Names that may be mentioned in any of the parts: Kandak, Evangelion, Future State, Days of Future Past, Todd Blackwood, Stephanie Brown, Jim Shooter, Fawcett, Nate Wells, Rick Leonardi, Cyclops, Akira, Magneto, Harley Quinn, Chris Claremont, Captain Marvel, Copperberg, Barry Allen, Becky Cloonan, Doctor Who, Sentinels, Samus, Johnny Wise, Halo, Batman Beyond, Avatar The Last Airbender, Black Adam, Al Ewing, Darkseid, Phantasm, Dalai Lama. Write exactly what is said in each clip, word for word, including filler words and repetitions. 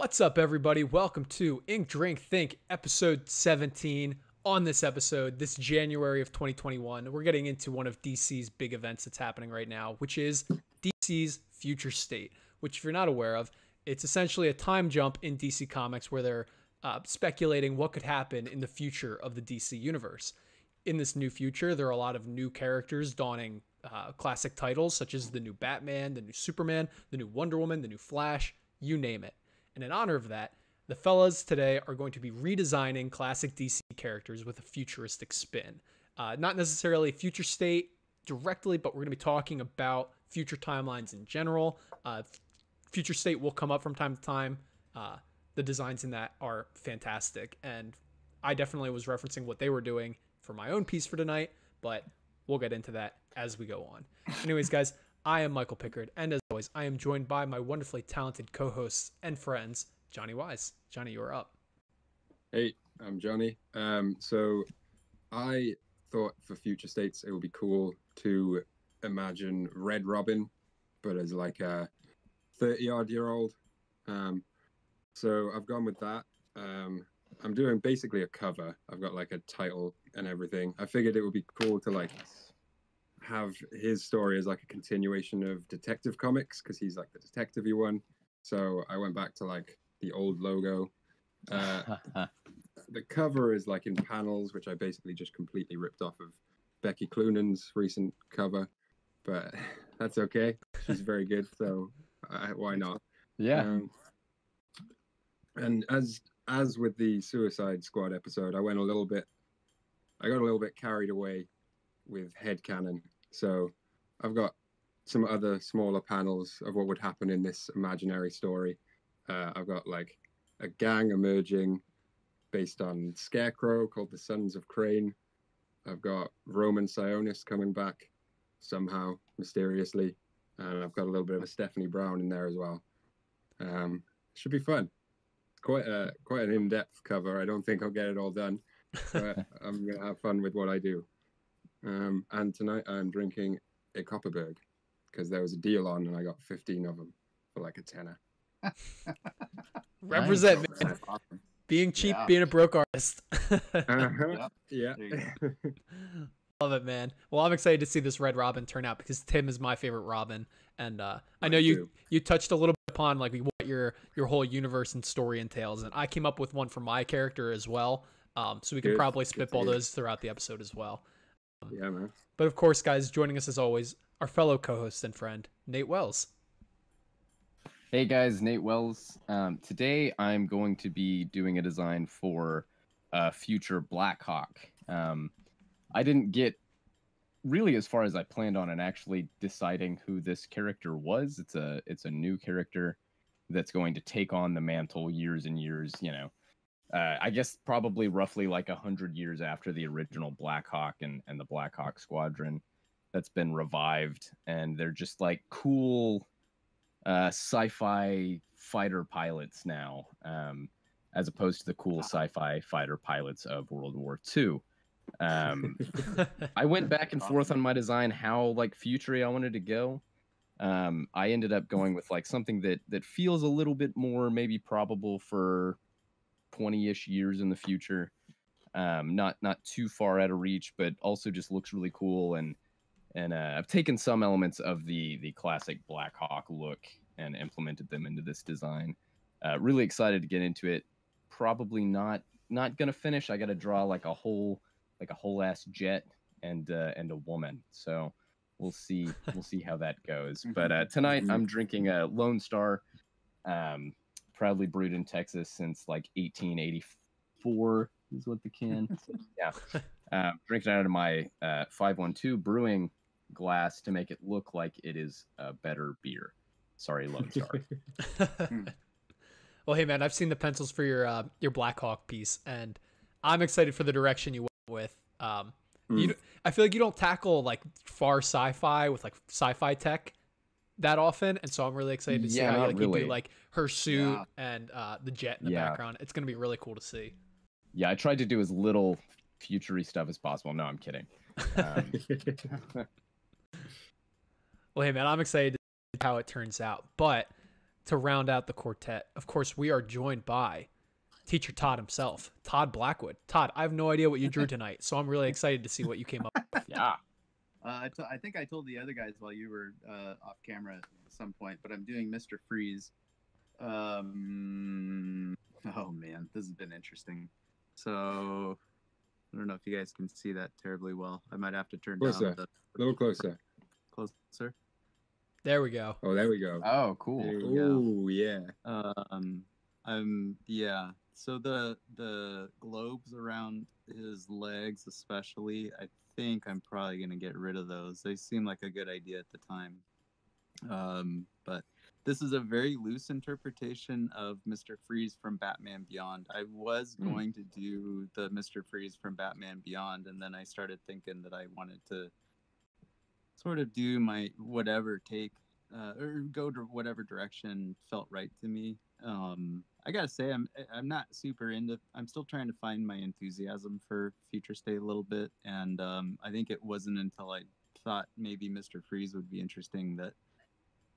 What's up, everybody? Welcome to Ink Drink Think, episode seventeen. On this episode, this January of twenty twenty-one, we're getting into one of D C's big events that's happening right now, which is D C's Future State, which, if you're not aware of, it's essentially a time jump in D C Comics where they're uh, speculating what could happen in the future of the D C universe. In this new future, there are a lot of new characters donning uh, classic titles, such as the new Batman, the new Superman, the new Wonder Woman, the new Flash, you name it. And in honor of that, the fellas today are going to be redesigning classic D C characters with a futuristic spin. Uh, not necessarily Future State directly, but we're going to be talking about future timelines in general. Uh, Future State will come up from time to time. Uh, the designs in that are fantastic. And I definitely was referencing what they were doing for my own piece for tonight, but we'll get into that as we go on. Anyways, guys, I am Michael Pickard, and as always, I am joined by my wonderfully talented co-hosts and friends, Johnny Wise. Johnny, you're up. Hey, I'm Johnny. Um, so I thought for Future States, it would be cool to imagine Red Robin, but as like a thirty odd year old. Um, so I've gone with that. Um, I'm doing basically a cover. I've got like a title and everything. I figured it would be cool to like have his story as like a continuation of Detective Comics, because he's like the detective-y one. So I went back to like the old logo. Uh, the cover is like in panels, which I basically just completely ripped off of Becky Cloonan's recent cover, but that's okay. She's very good, so uh, why not? Yeah. Um, and as as with the Suicide Squad episode, I went a little bit. I got a little bit carried away with headcanon, so I've got some other smaller panels of what would happen in this imaginary story. Uh, I've got like a gang emerging based on Scarecrow called the Sons of Crane. I've got Roman Sionis coming back somehow, mysteriously. And I've got a little bit of a Stephanie Brown in there as well. Um, should be fun. Quite a, quite an in-depth cover. I don't think I'll get it all done, but I'm going to have fun with what I do. Um, and tonight I'm drinking a Copperberg, because there was a deal on and I got fifteen of them for like a tenner. Represent, man. Awesome. Being cheap, yeah. Being a broke artist. uh-huh. Yeah. Love it, man. Well, I'm excited to see this Red Robin turn out, because Tim is my favorite Robin. And uh, I know you, you touched a little bit upon like what your, your whole universe and story entails. And I came up with one for my character as well. Um, so we can good, probably spitball those throughout the episode as well. Um, yeah, man. But of course, guys, joining us as always, our fellow co-host and friend, Nate Wells. Hey guys, Nate Wells. Um, today I'm going to be doing a design for uh, future Black Hawk. Um, I didn't get really as far as I planned on in actually deciding who this character was. It's a it's a new character that's going to take on the mantle years and years. You know, uh, I guess probably roughly like a hundred years after the original Black Hawk and and the Black Hawk Squadron. That's been revived, and they're just like cool uh, sci-fi fighter pilots now, um, as opposed to the cool sci-fi fighter pilots of World War Two. Um, I went back and forth on my design how like future-y I wanted to go. Um, I ended up going with like something that that feels a little bit more maybe probable for twenty-ish years in the future. Um, not not too far out of reach, but also just looks really cool. And And uh, I've taken some elements of the the classic Black Hawk look and implemented them into this design. Uh, really excited to get into it. Probably not not gonna finish. I got to draw like a whole like a whole ass jet and uh, and a woman. So we'll see we'll see how that goes. But uh, tonight I'm drinking a Lone Star, um, proudly brewed in Texas since like eighteen eighty-four is what the can. Yeah, uh, drinking out of my uh, five one two brewing glass to make it look like it is a better beer. Sorry, Lone Star. mm. Well, hey man, I've seen the pencils for your uh, your Black Hawk piece, and I'm excited for the direction you went with. Um, mm. you, I feel like you don't tackle like far sci-fi with like sci-fi tech that often, and so I'm really excited to see yeah, how like, really. you do like her suit yeah. and uh, the jet in the yeah. background. It's gonna be really cool to see. Yeah, I tried to do as little future-y stuff as possible. No, I'm kidding. Um, Well, hey, man, I'm excited to see how it turns out. But to round out the quartet, of course, we are joined by Teacher Todd himself, Todd Blackwood. Todd, I have no idea what you drew tonight, so I'm really excited to see what you came up with. Yeah. Uh, I, t I think I told the other guys while you were uh, off camera at some point, but I'm doing Mister Freeze. Um, oh, man, this has been interesting. So I don't know if you guys can see that terribly well. I might have to turn down the... A little closer. Closer? There we go. Oh, there we go. Oh, cool. Oh, yeah. Um, I'm, yeah. So the the globes around his legs especially, I think I'm probably going to get rid of those. They seem like a good idea at the time. Um, but this is a very loose interpretation of Mister Freeze from Batman Beyond. I was going to do the Mister Freeze from Batman Beyond, and then I started thinking that I wanted to sort of do my whatever take uh, or go to whatever direction felt right to me. Um, I gotta say, I'm I'm not super into. I'm still trying to find my enthusiasm for Future State a little bit, and um, I think it wasn't until I thought maybe Mister Freeze would be interesting that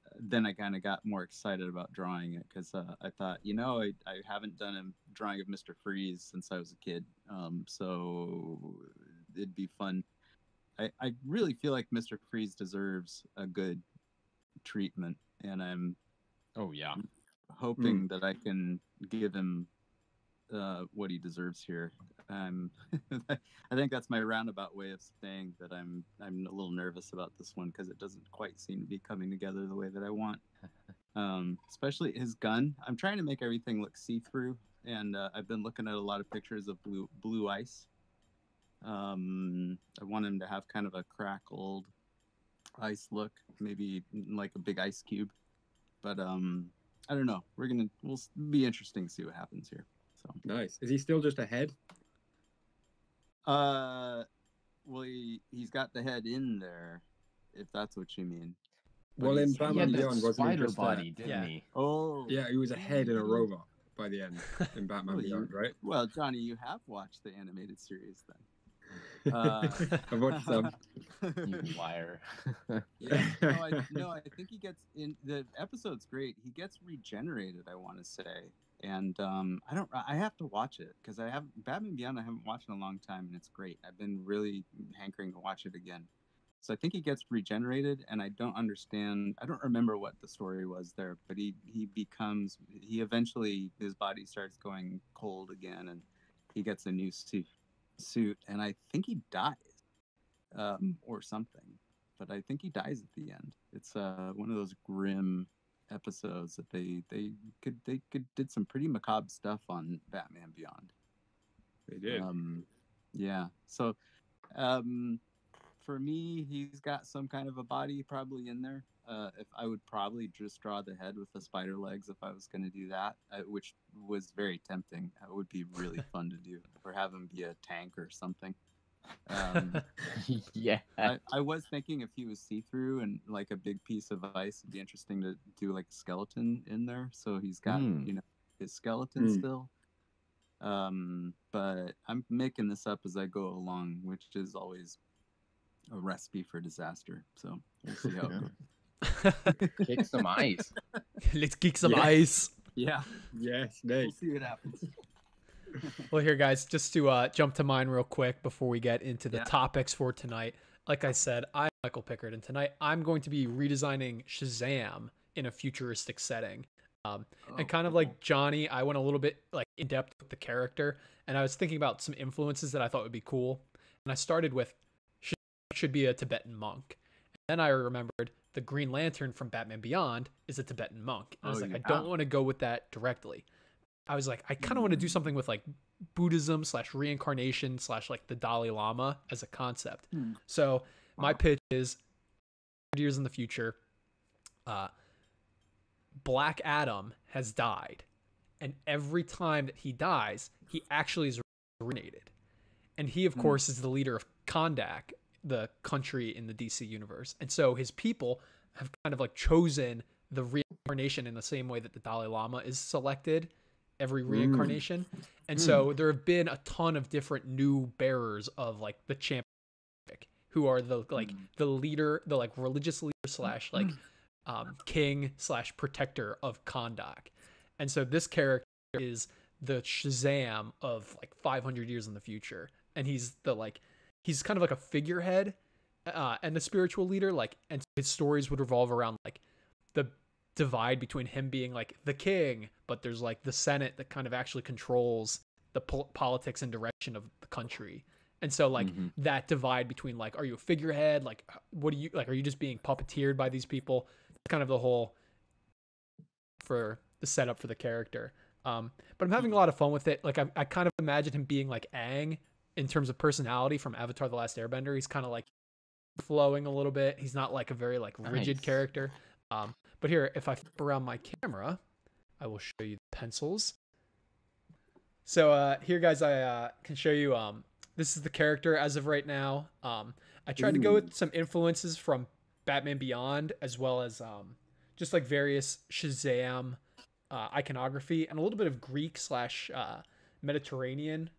uh, then I kind of got more excited about drawing it, because uh, I thought, you know, I I haven't done a drawing of Mister Freeze since I was a kid, um, so it'd be fun. I, I really feel like Mister Freeze deserves a good treatment, and I'm oh yeah hoping mm. that I can give him uh, what he deserves here. Um, I think that's my roundabout way of saying that I'm I'm a little nervous about this one because it doesn't quite seem to be coming together the way that I want. Um, especially his gun. I'm trying to make everything look see-through, and uh, I've been looking at a lot of pictures of blue blue ice. Um, I want him to have kind of a crackled ice look, maybe like a big ice cube. But um, I don't know. We're gonna we'll be interesting to see what happens here. So nice. Is he still just a head? Uh, well, he he's got the head in there, if that's what you mean. But well, in Batman Beyond, wasn't he just body, didn't yeah. he? Oh, yeah, he was a head and a robot by the end in Batman well, Beyond, right? Well, Johnny, you have watched the animated series then. Uh, I've watched some. You liar. Yeah, no, I, no, I think he gets in the episode's great. He gets regenerated, I want to say, and um, I don't. I have to watch it because I have Batman Beyond. I haven't watched in a long time, and it's great. I've been really hankering to watch it again. So I think he gets regenerated, and I don't understand. I don't remember what the story was there, but he he becomes. He eventually his body starts going cold again, and he gets a new suit. suit and I think he dies um or something, but I think he dies at the end. It's uh one of those grim episodes that they they could they could did some pretty macabre stuff on Batman Beyond. They did. Um yeah, so um for me, he's got some kind of a body probably in there. Uh, if I would probably just draw the head with the spider legs if I was going to do that, uh, which was very tempting. It would be really fun to do, or have him be a tank or something. Um, yeah. I, I was thinking if he was see-through and like a big piece of ice, it'd be interesting to do like a skeleton in there. So he's got mm. you know his skeleton mm. still. Um, but I'm making this up as I go along, which is always a recipe for disaster. So we'll see how it goes. Kick some ice. Let's kick some yeah. ice. Yeah. Yes, Nate. We'll see what happens. Well, here, guys, just to uh, jump to mine real quick before we get into the yeah. topics for tonight. Like I said, I'm Michael Pickard, and tonight I'm going to be redesigning Shazam in a futuristic setting. Um, oh, and kind of cool. like Johnny, I went a little bit like in depth with the character, and I was thinking about some influences that I thought would be cool. And I started with Shazam should be a Tibetan monk. And then I remembered the Green Lantern from Batman Beyond is a Tibetan monk. And I was oh, like, yeah. I don't want to go with that directly. I was like, I kind of mm. want to do something with like Buddhism slash reincarnation slash like the Dalai Lama as a concept. Mm. So wow. my pitch is years in the future, uh, Black Adam has died. And every time that he dies, he actually is reincarnated. And he, of mm. course, is the leader of Kandak, the country in the D C universe. And so his people have kind of like chosen the reincarnation in the same way that the Dalai Lama is selected every reincarnation. Mm. And mm. so there have been a ton of different new bearers of like the champion, who are the, like mm. the leader, the like religious leader slash like um, king slash protector of Kandak. And so this character is the Shazam of like five hundred years in the future. And he's the like, he's kind of like a figurehead uh, and the spiritual leader. Like, and his stories would revolve around like the divide between him being like the king, but there's like the Senate that kind of actually controls the po politics and direction of the country. And so like mm-hmm. that divide between like, are you a figurehead? Like, what do you like? Are you just being puppeteered by these people? It's kind of the whole for the setup for the character. Um, but I'm having a lot of fun with it. Like I, I kind of imagine him being like Aang in terms of personality from Avatar: The Last Airbender. He's kind of like flowing a little bit. He's not like a very like rigid nice. Character. Um, but here, if I flip around my camera, I will show you the pencils. So uh, here, guys, I uh, can show you. Um, this is the character as of right now. Um, I tried Ooh. to go with some influences from Batman Beyond, as well as um, just like various Shazam uh, iconography and a little bit of Greek slash uh, Mediterranean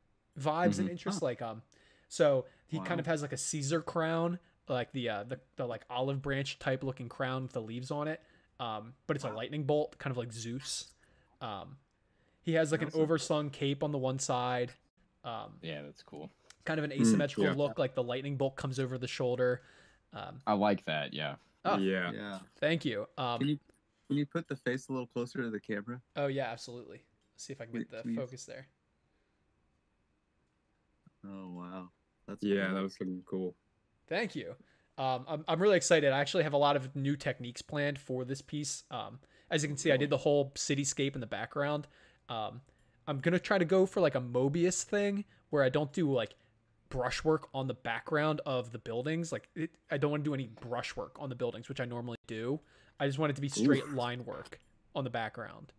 vibes mm-hmm. and interests. Huh. Like, um, so he wow. kind of has like a Caesar crown, like the uh, the, the like olive branch type looking crown with the leaves on it. Um, but it's wow. a lightning bolt, kind of like Zeus. Um, he has like an overslung cape on the one side. Um, yeah, that's cool. Kind of an asymmetrical mm, yeah. look, like the lightning bolt comes over the shoulder. Um, I like that. Yeah. Oh, yeah. yeah. Thank you. Um, can you. Can you put the face a little closer to the camera? Oh yeah, absolutely. Let's see if I can get the Please. focus there. Oh wow, that's yeah, cool. that was looking cool. Thank you. Um, I'm, I'm really excited. I actually have a lot of new techniques planned for this piece. Um, as you can see, I did the whole cityscape in the background. Um, I'm going to try to go for like a Mobius thing where I don't do like brushwork on the background of the buildings. Like it, I don't want to do any brushwork on the buildings, which I normally do. I just want it to be straight Oof. line work on the background.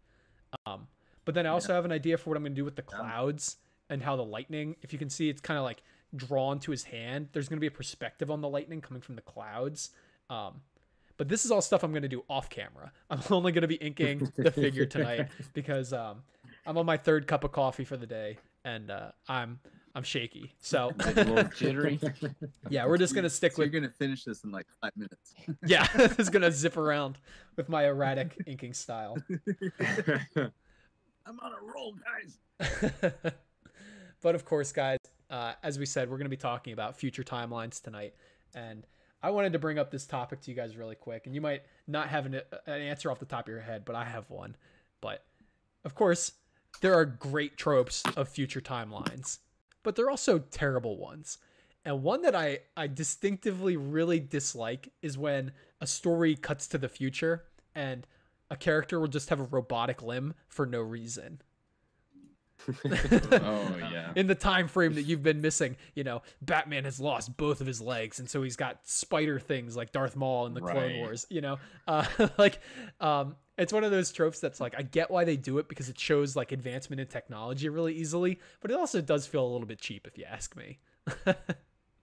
Um, but then I also yeah. have an idea for what I'm going to do with the clouds and how the lightning, if you can see, it's kind of like drawn to his hand. There's going to be a perspective on the lightning coming from the clouds. Um, but this is all stuff I'm going to do off camera. I'm only going to be inking the figure tonight because um, I'm on my third cup of coffee for the day and uh, I'm I'm shaky. So a little jittery. Yeah, we're just going to stick so with... You're going to finish this in like five minutes. Yeah, it's going to zip around with my erratic inking style. I'm on a roll, guys. But of course, guys, Uh, as we said, we're going to be talking about future timelines tonight, and I wanted to bring up this topic to you guys really quick, and you might not have an, an answer off the top of your head, but I have one. But of course, there are great tropes of future timelines, but they're also terrible ones. And one that I, I distinctively really dislike is when a story cuts to the future and a character will just have a robotic limb for no reason. Oh yeah. In the time frame that you've been missing, you know, Batman has lost both of his legs, and so he's got spider things like Darth Maul in the right. Clone Wars. You know, uh, like um, it's one of those tropes that's like I get why they do it because it shows like advancement in technology really easily, but it also does feel a little bit cheap if you ask me. Mm-hmm.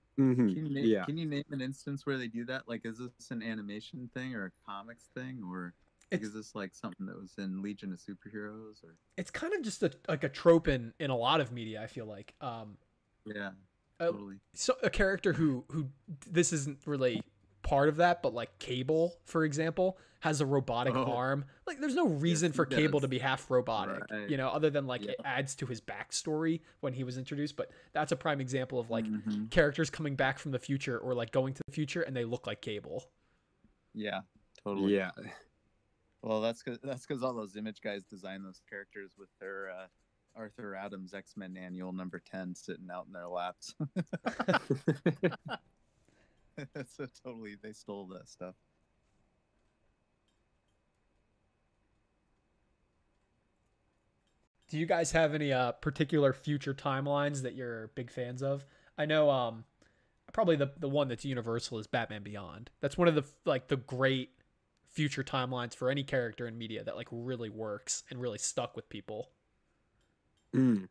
Can you name, yeah. Can you name an instance where they do that? Like, is this an animation thing or a comics thing or? Like, is this like something that was in Legion of Superheroes, or it's kind of just a like a trope in in a lot of media? I feel like, um, yeah, totally. Uh, so a character who who this isn't really part of that, but like Cable, for example, has a robotic oh. arm. Like, there's no reason yes, for does. Cable to be half robotic, right. you know, other than like yeah. it adds to his backstory when he was introduced. But that's a prime example of like mm-hmm. characters coming back from the future or like going to the future and they look like Cable. Yeah, totally. Yeah. Well, that's cause, that's because all those Image guys designed those characters with their uh, Arthur Adams X-Men Annual number ten sitting out in their laps. So totally, they stole that stuff. Do you guys have any uh, particular future timelines that you're big fans of? I know um, probably the the one that's universal is Batman Beyond. That's one of the like the great future timelines for any character in media that like really works and really stuck with people. Mm.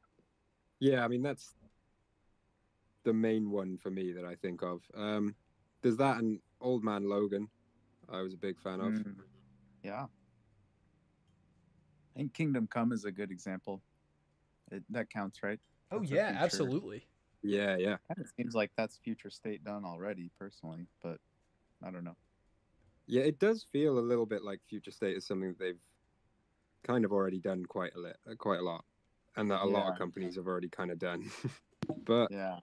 Yeah, I mean, that's the main one for me that I think of. Um, there's that and Old Man Logan I was a big fan of. Mm. Yeah. I think Kingdom Come is a good example. It, that counts, right? Oh, that's yeah, absolutely. Yeah, yeah. It kind of seems like that's Future State done already, personally, but I don't know. Yeah, it does feel a little bit like Future State is something that they've kind of already done quite a li- quite a lot, and that a yeah. lot of companies have already kind of done. But yeah.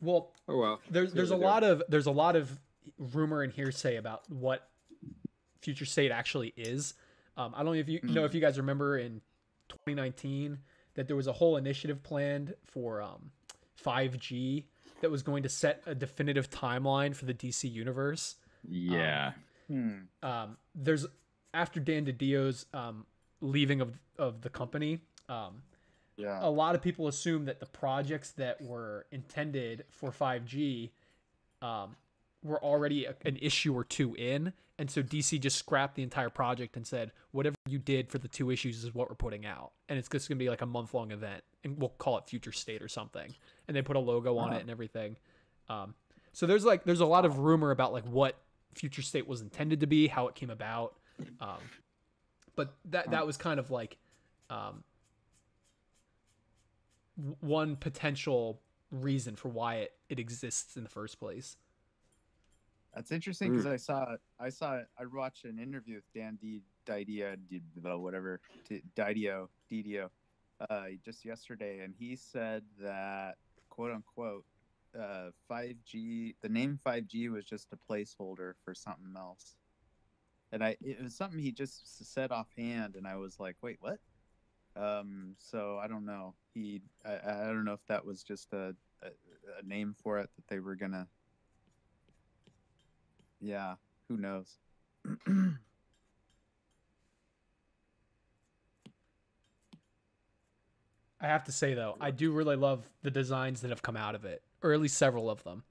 Well, oh well. There's there's a lot of there's a lot of rumor and hearsay about what Future State actually is. Um, I don't know if you mm-hmm. know if you guys remember in twenty nineteen that there was a whole initiative planned for um, five G that was going to set a definitive timeline for the D C universe. Yeah. Um, hmm. um, there's after Dan DiDio's um, leaving of of the company. Um, Yeah. A lot of people assume that the projects that were intended for five G um, were already a, an issue or two in. And so D C just scrapped the entire project and said, whatever you did for the two issues is what we're putting out. And it's just going to be like a month long event. And we'll call it Future State or something. And they put a logo on uh-huh. it and everything. Um, so there's like, there's a lot of rumor about like what Future State was intended to be, how it came about. Um, but that, that was kind of like, um, one potential reason for why it, it exists in the first place. That's interesting because mm. I saw I saw I watched an interview with Dan DiDio whatever DiDio DiDio uh, just yesterday, and he said that quote unquote uh, five G, the name five G was just a placeholder for something else, and I it was something he just said offhand, and I was like, wait, what? Um, so I don't know. He, I, I don't know if that was just a, a, a name for it that they were gonna. Yeah, who knows? I have to say though, I do really love the designs that have come out of it, or at least several of them.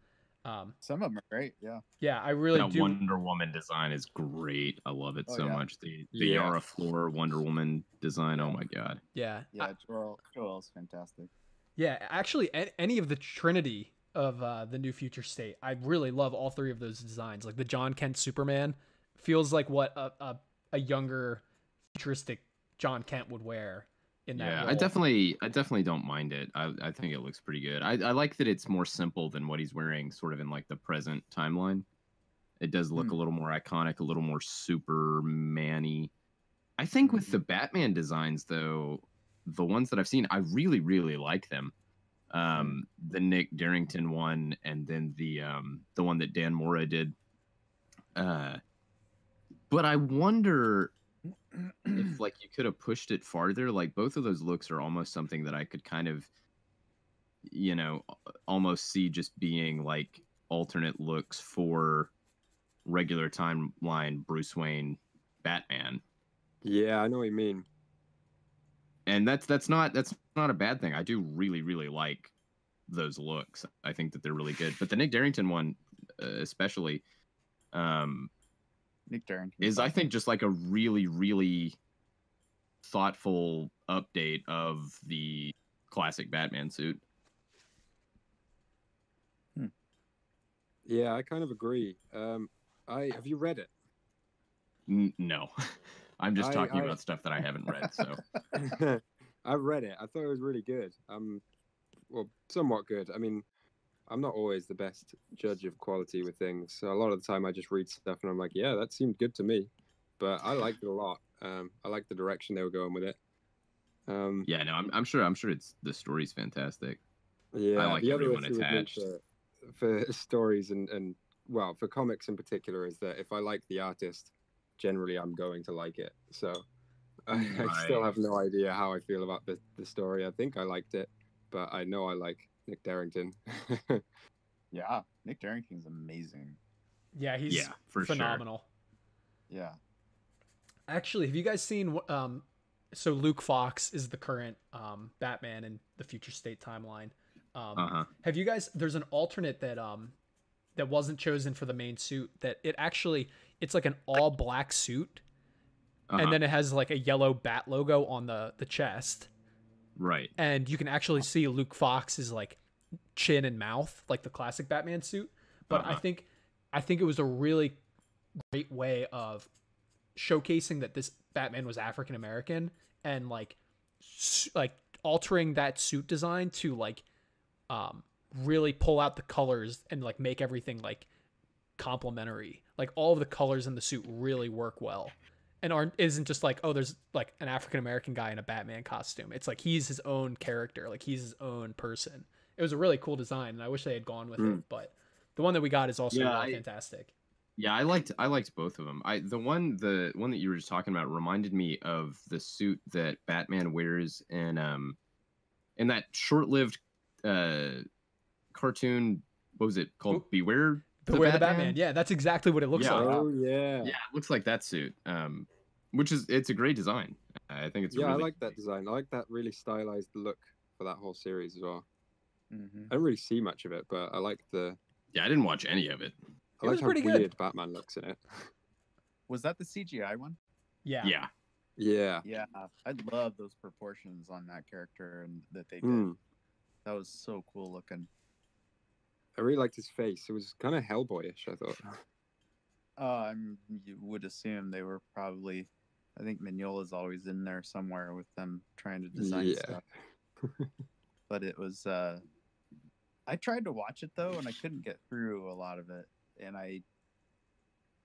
Um, Some of them are great. Yeah. Yeah, I really that do. Wonder Woman design is great. I love it oh, so yeah. much. The the yeah. Yara Flora Wonder Woman design. Oh my god. Yeah. Yeah. I, Joel Joel's fantastic. Yeah, actually, any of the Trinity of uh, the new Future State, I really love all three of those designs. Like the John Kent Superman feels like what a a, a younger futuristic John Kent would wear. In that yeah, role. I definitely, I definitely don't mind it. I, I think it looks pretty good. I, I like that it's more simple than what he's wearing, sort of in like the present timeline. It does look mm. a little more iconic, a little more Superman-y. I think with the Batman designs, though, the ones that I've seen, I really, really like them. Um, the Nick Derington one, and then the um, the one that Dan Mora did. Uh, but I wonder. If like you could have pushed it farther, like both of those looks are almost something that I could kind of, you know, almost see just being like alternate looks for regular timeline Bruce Wayne Batman. Yeah, I know what you mean. And that's that's not that's not a bad thing. I do really really like those looks. I think that they're really good. But the Nick Derington one, uh, especially, um. Nick Derington is I think just like a really really thoughtful update of the classic Batman suit. Hmm. Yeah, I kind of agree. Um, I have you read it? N- no, I'm just I, talking I, about I... stuff that I haven't read. So I've read it. I thought it was really good. Um, well, somewhat good. I mean. I'm not always the best judge of quality with things. So a lot of the time I just read stuff and I'm like, yeah, that seemed good to me. But I liked it a lot. Um, I liked the direction they were going with it. Um, yeah, no, I'm, I'm sure I'm sure it's the story's fantastic. Yeah, I like everyone attached. For, for stories and, and, well, for comics in particular is that if I like the artist, generally I'm going to like it. So I, right. I still have no idea how I feel about the, the story. I think I liked it, but I know I like Nick Derington. Yeah, Nick Derington's amazing. Yeah, he's yeah, for phenomenal. Sure. Yeah. Actually, have you guys seen um so Luke Fox is the current um Batman in the Future State timeline. Um uh-huh. Have you guys there's an alternate that um that wasn't chosen for the main suit that it actually it's like an all black suit uh-huh. and then it has like a yellow bat logo on the the chest. Right. And you can actually see Luke Fox's like chin and mouth, like the classic Batman suit. But uh-huh. I think I think it was a really great way of showcasing that this Batman was African American and like su- like altering that suit design to like um really pull out the colors and like make everything like complementary. Like all of the colors in the suit really work well, and aren't isn't just like, oh, there's like an African American guy in a Batman costume. It's like he's his own character, like he's his own person. It was a really cool design, and I wish they had gone with mm. it. But the one that we got is also yeah, really I, fantastic. Yeah, I liked I liked both of them. I the one the one that you were just talking about reminded me of the suit that Batman wears in um in that short-lived uh cartoon. What was it called? Ooh. Beware. Beware the Batman. the Batman. Yeah, that's exactly what it looks yeah. like. Oh yeah. Yeah, it looks like that suit. Um, which is it's a great design. I think it's yeah. Really I like that design. I like that really stylized look for that whole series as well. Mm-hmm. I don't really see much of it, but I like the. Yeah, I didn't watch any of it. I like how weird good. Batman looks in it. Was that the C G I one? Yeah. Yeah. Yeah. Yeah. I love those proportions on that character and that they did. Mm. That was so cool looking. I really liked his face. It was kind of Hellboyish, I thought. Uh, I would assume they were probably... I think Mignola's always in there somewhere with them trying to design yeah. stuff. But it was... Uh, I tried to watch it, though, and I couldn't get through a lot of it. And I,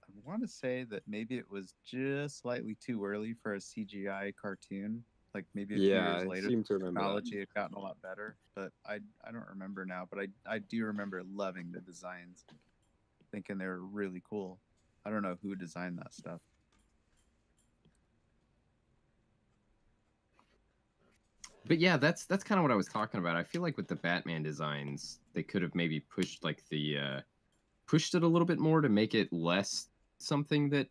I want to say that maybe it was just slightly too early for a C G I cartoon. Like maybe a few yeah, years later, the technology had gotten a lot better, but I I don't remember now. But I I do remember loving the designs, thinking they were really cool. I don't know who designed that stuff. But yeah, that's that's kind of what I was talking about. I feel like with the Batman designs, they could have maybe pushed like the uh, pushed it a little bit more to make it less something that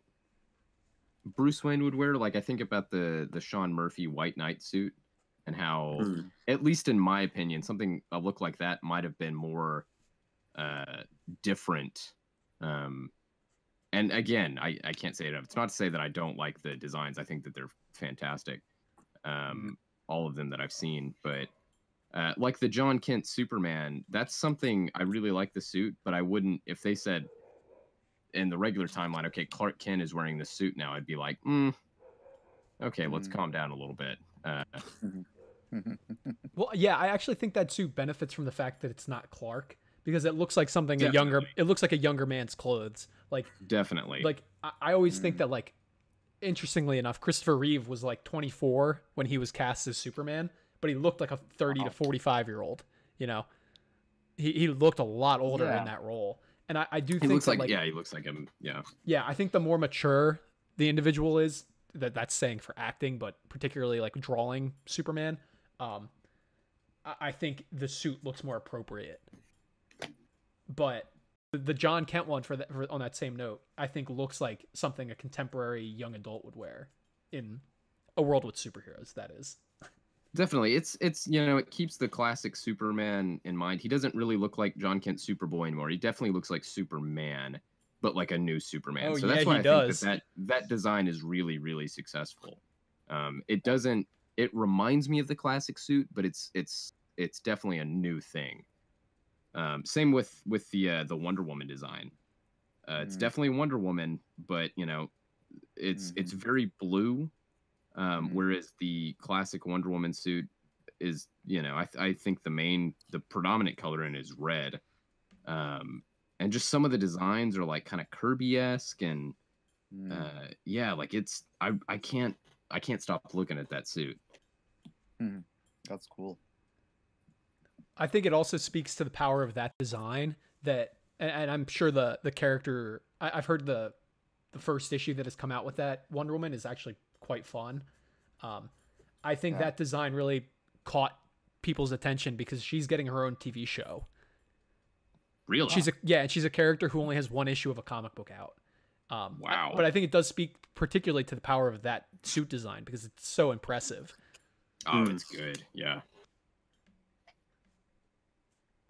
Bruce Wayne would wear. Like I think about the the Sean Murphy White Knight suit and how mm. at least in my opinion something a look like that might have been more uh different. Um and again, I I can't say it enough. It's not to say that I don't like the designs. I think that they're fantastic, um all of them that I've seen, but uh like the John Kent Superman, that's something I really like the suit, but I wouldn't, if they said in the regular timeline, okay, Clark Kent is wearing this suit now, I'd be like, mm, okay, mm. let's calm down a little bit. Uh. Well, yeah, I actually think that suit benefits from the fact that it's not Clark, because it looks like something definitely. a younger, it looks like a younger man's clothes. Like definitely. Like I, I always mm. think that, like, interestingly enough, Christopher Reeve was like twenty-four when he was cast as Superman, but he looked like a thirty oh. to forty-five year old. You know, he he looked a lot older yeah. in that role. And I, I do he think looks that, like, like yeah, he looks like him. Yeah. Yeah. I think the more mature the individual is, that that's saying for acting, but particularly like drawing Superman, um, I, I think the suit looks more appropriate. But the, the John Kent one for, the, for on that same note, I think looks like something a contemporary young adult would wear in a world with superheroes, that is. Definitely. It's, it's, you know, it keeps the classic Superman in mind. He doesn't really look like John Kent Superboy anymore. He definitely looks like Superman, but like a new Superman. Oh, so that's yeah, why he I does. think that, that that design is really, really successful. Um, it doesn't, it reminds me of the classic suit, but it's, it's, it's definitely a new thing. Um, same with, with the, uh, the Wonder Woman design. Uh, it's mm. definitely Wonder Woman, but you know, it's, mm-hmm. it's very blue. Um, whereas the classic Wonder Woman suit is, you know, I, th I think the main, the predominant color in it is red. Um, and just some of the designs are like kind of Kirby-esque and, mm. uh, yeah, like it's, I, I can't, I can't stop looking at that suit. Mm. That's cool. I think it also speaks to the power of that design that, and, and I'm sure the, the character, I, I've heard the, the first issue that has come out with that Wonder Woman is actually quite fun. um I think yeah. that design really caught people's attention because she's getting her own T V show. Really? She's a yeah and she's a character who only has one issue of a comic book out. Um wow. But I think it does speak particularly to the power of that suit design because it's so impressive. Oh mm. it's good. Yeah,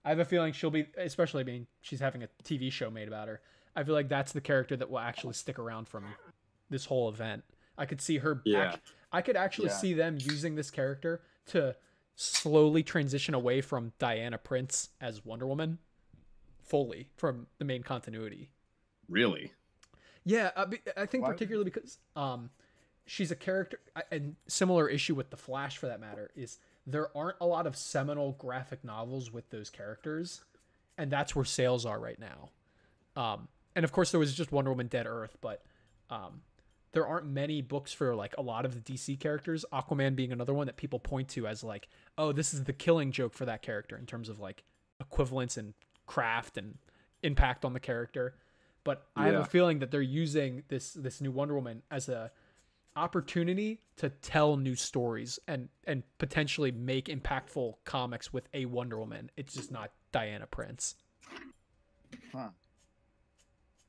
I have a feeling she'll be, especially being she's having a T V show made about her, I feel like that's the character that will actually stick around from this whole event. I could see her. Yeah. Act, I could actually yeah. see them using this character to slowly transition away from Diana Prince as Wonder Woman fully from the main continuity. Really? Yeah. I, I think Why? particularly because um, she's a character, and similar issue with The Flash for that matter, is there aren't a lot of seminal graphic novels with those characters. And that's where sales are right now. Um, and of course there was just Wonder Woman Dead Earth, but um, there aren't many books for like a lot of the D C characters, Aquaman being another one that people point to as like, oh, this is the killing joke for that character in terms of like equivalence and craft and impact on the character. But yeah. I have a feeling that they're using this this new Wonder Woman as a opportunity to tell new stories and and potentially make impactful comics with a Wonder Woman. It's just not Diana Prince. Huh.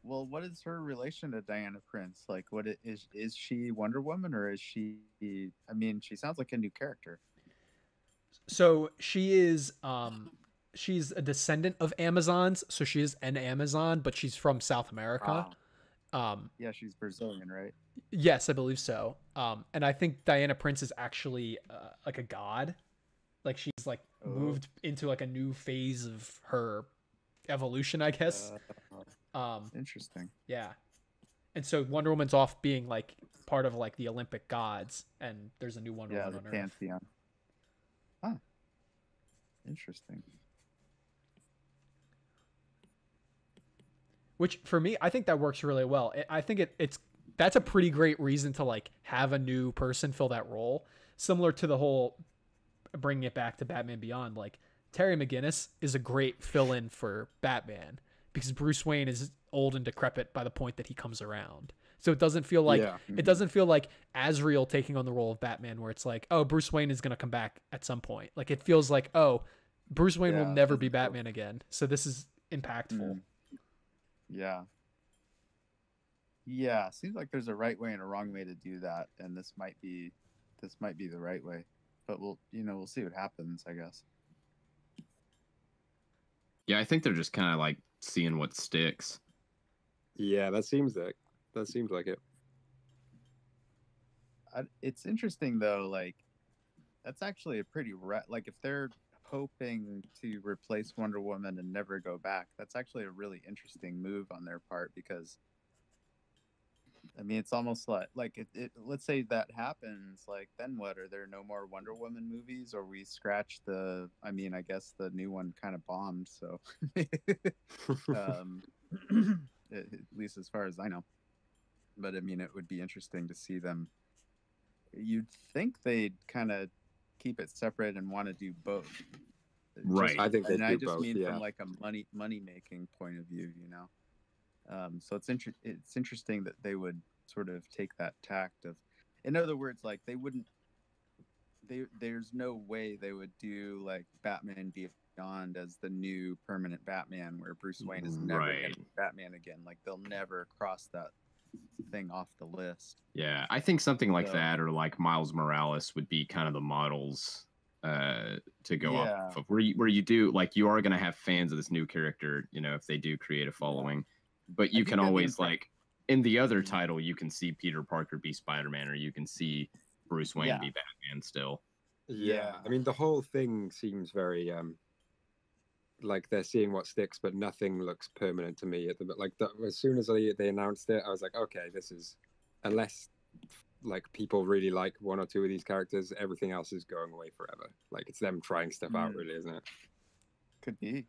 Well, what is her relation to Diana Prince? Like, what is is she Wonder Woman, or is she? I mean, she sounds like a new character. So she is. Um, she's a descendant of Amazons, so she is an Amazon, but she's from South America. Wow. Um, yeah, she's Brazilian, right? Yes, I believe so. Um, and I think Diana Prince is actually uh, like a god. Like she's like oh. moved into like a new phase of her evolution, I guess. Uh, um, interesting. Yeah. And so Wonder Woman's off being like part of like the Olympic gods, and there's a new Wonder yeah, Woman on Earth. Yeah, the Pantheon. Huh. Interesting. Which for me, I think that works really well. I think it, it's that's a pretty great reason to like have a new person fill that role. Similar to the whole bringing it back to Batman Beyond, like Terry McGinnis is a great fill-in for Batman because Bruce Wayne is old and decrepit by the point that he comes around. So it doesn't feel like yeah. it doesn't feel like Azrael taking on the role of Batman, where it's like, oh, Bruce Wayne is gonna come back at some point. Like it feels like, oh, Bruce Wayne yeah, will never be Batman cool. again. So this is impactful. Mm. Yeah. Yeah, seems like there's a right way and a wrong way to do that, and this might be this might be the right way. But we'll, you know, we'll see what happens, I guess. Yeah, I think they're just kind of like seeing what sticks. Yeah, that seems like that seems like it. I, it's interesting though, like that's actually a pretty re- like if they're hoping to replace Wonder Woman and never go back, that's actually a really interesting move on their part, because I mean it's almost like like it, it, let's say that happens, like then what? Are there no more Wonder Woman movies, or we scratch the I mean I guess the new one kind of bombed, so um, at least as far as I know. But I mean it would be interesting to see them. You'd think they'd kind of keep it separate and want to do both, right? Just, I think they and do I just both, mean yeah. from like a money money making point of view, you know. Um, so it's inter- it's interesting that they would sort of take that tact of, in other words, like they wouldn't. They there's no way they would do like Batman Beyond as the new permanent Batman, where Bruce Wayne is never right. gonna be Batman again. Like they'll never cross that thing off the list. Yeah, I think something like so, that, or like Miles Morales, would be kind of the models uh to go yeah. off of, where you, where you do like you are going to have fans of this new character, you know, if they do create a following. Yeah. But you I can always like in the other title you can see Peter Parker be Spider-Man, or you can see Bruce Wayne yeah. be Batman still. Yeah. yeah, I mean the whole thing seems very um like they're seeing what sticks, but nothing looks permanent to me at the like that. As soon as they, they announced it, I was like, okay, this is, unless like people really like one or two of these characters, everything else is going away forever. Like it's them trying stuff out, really, isn't it? Could be.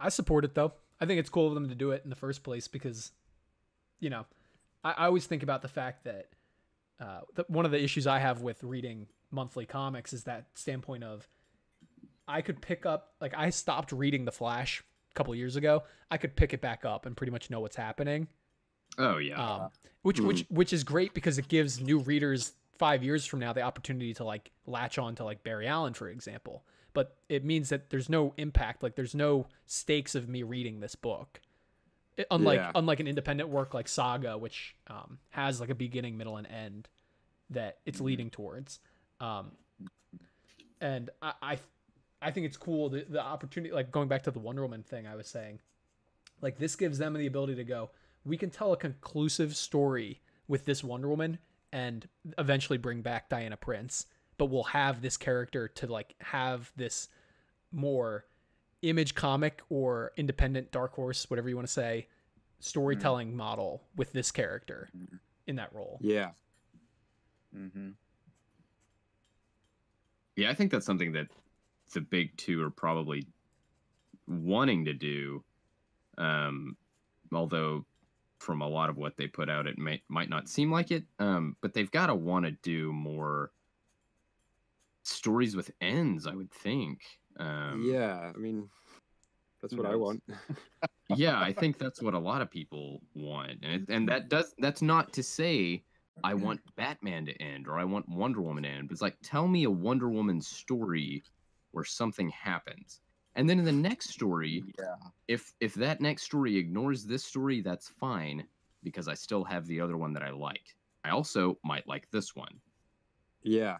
I support it though. I think it's cool of them to do it in the first place, because, you know, I, I always think about the fact that uh, the, one of the issues I have with reading monthly comics is that standpoint of, I could pick up, like I stopped reading The Flash a couple years ago. I could pick it back up and pretty much know what's happening. Oh yeah. Um, which, mm. which, which is great, because it gives new readers five years from now the opportunity to like latch on to like Barry Allen, for example. But it means that there's no impact. Like there's no stakes of me reading this book. It, unlike, yeah. unlike an independent work like Saga, which um, has like a beginning, middle and end that it's mm-hmm. leading towards. Um, and I, I I think it's cool, the, the opportunity, like going back to the Wonder Woman thing I was saying, like this gives them the ability to go, we can tell a conclusive story with this Wonder Woman and eventually bring back Diana Prince, but we'll have this character to like have this more Image comic or independent Dark Horse, whatever you want to say, storytelling mm-hmm. model with this character mm-hmm. in that role. Yeah. Mm-hmm. Yeah, I think that's something that the big two are probably wanting to do, um, although from a lot of what they put out, it may, might not seem like it, um, but they've got to want to do more stories with ends, I would think. Um, yeah, I mean, that's what knows? I want. Yeah, I think that's what a lot of people want. And it, and that does that's not to say I want Batman to end or I want Wonder Woman to end. But it's like, tell me a Wonder Woman story where something happens. And then in the next story, yeah. if if that next story ignores this story, that's fine, because I still have the other one that I like. I also might like this one. Yeah.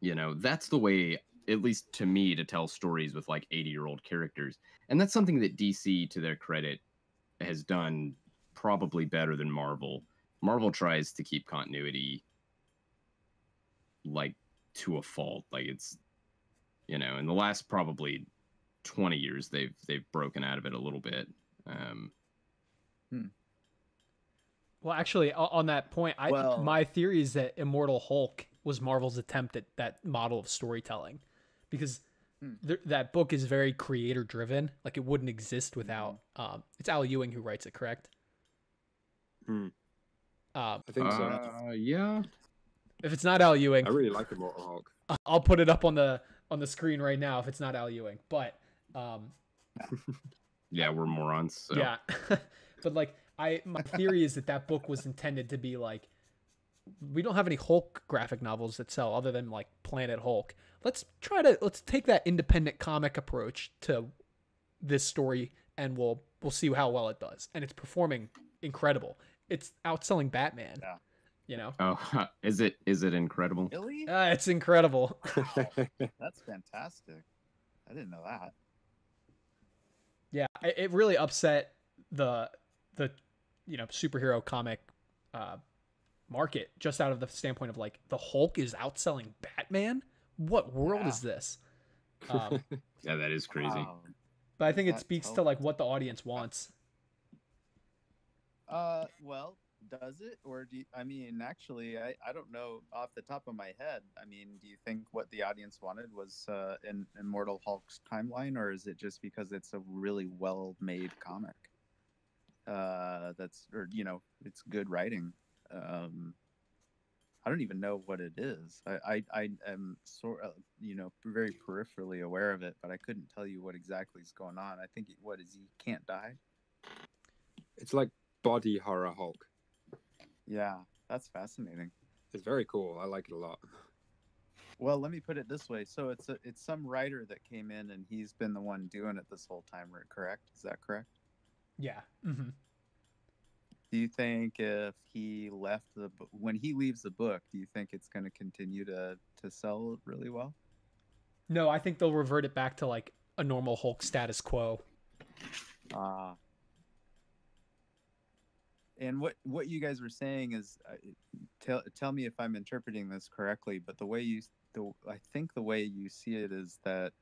You know, that's the way, at least to me, to tell stories with like eighty-year-old characters. And that's something that D C, to their credit, has done probably better than Marvel. Marvel tries to keep continuity like to a fault. Like it's, you know, in the last probably twenty years they've they've broken out of it a little bit. Um hmm. Well, actually, on that point, I well, my theory is that Immortal Hulk was Marvel's attempt at that model of storytelling, because hmm. th that book is very creator driven. Like, it wouldn't exist without um it's Al Ewing who writes it, correct? hmm. um I think so. Uh, yeah, if it's not Al Ewing, I really like Immortal Hulk. I'll put it up on the on the screen right now if it's not Al Ewing, but Um, yeah, we're morons. So. Yeah, but like, I my theory is that that book was intended to be like, we don't have any Hulk graphic novels that sell other than like Planet Hulk. Let's try to let's take that independent comic approach to this story, and we'll we'll see how well it does. And it's performing incredible. It's outselling Batman. Yeah. You know. Oh, is it is it incredible? Really? Uh, it's incredible. Wow. That's fantastic. I didn't know that. Yeah, it really upset the the you know superhero comic uh, market, just out of the standpoint of like, the Hulk is outselling Batman. What world yeah. is this? Um, yeah, that is crazy. Wow. But I think that it speaks Hulk. to like what the audience wants. Uh, well, does it, or do you, I mean, actually, I I don't know off the top of my head. I mean, do you think what the audience wanted was uh, an Immortal Hulk's timeline, or is it just because it's a really well-made comic? Uh, that's, or you know, it's good writing. Um, I don't even know what it is. I I, I am sort of, you know, very peripherally aware of it, but I couldn't tell you what exactly is going on. I think it, what is he can't die. It's like body horror Hulk. Yeah, that's fascinating. It's very cool. I like it a lot. Well, let me put it this way. So it's a, it's some writer that came in, and he's been the one doing it this whole time, correct? Is that correct? Yeah. Mm-hmm. Do you think if he left the when he leaves the book, do you think it's going to continue to to sell really well? No, I think they'll revert it back to like a normal Hulk status quo. Ah. Uh, And what what you guys were saying is, uh, tell tell me if I'm interpreting this correctly, but the way you the I think the way you see it is that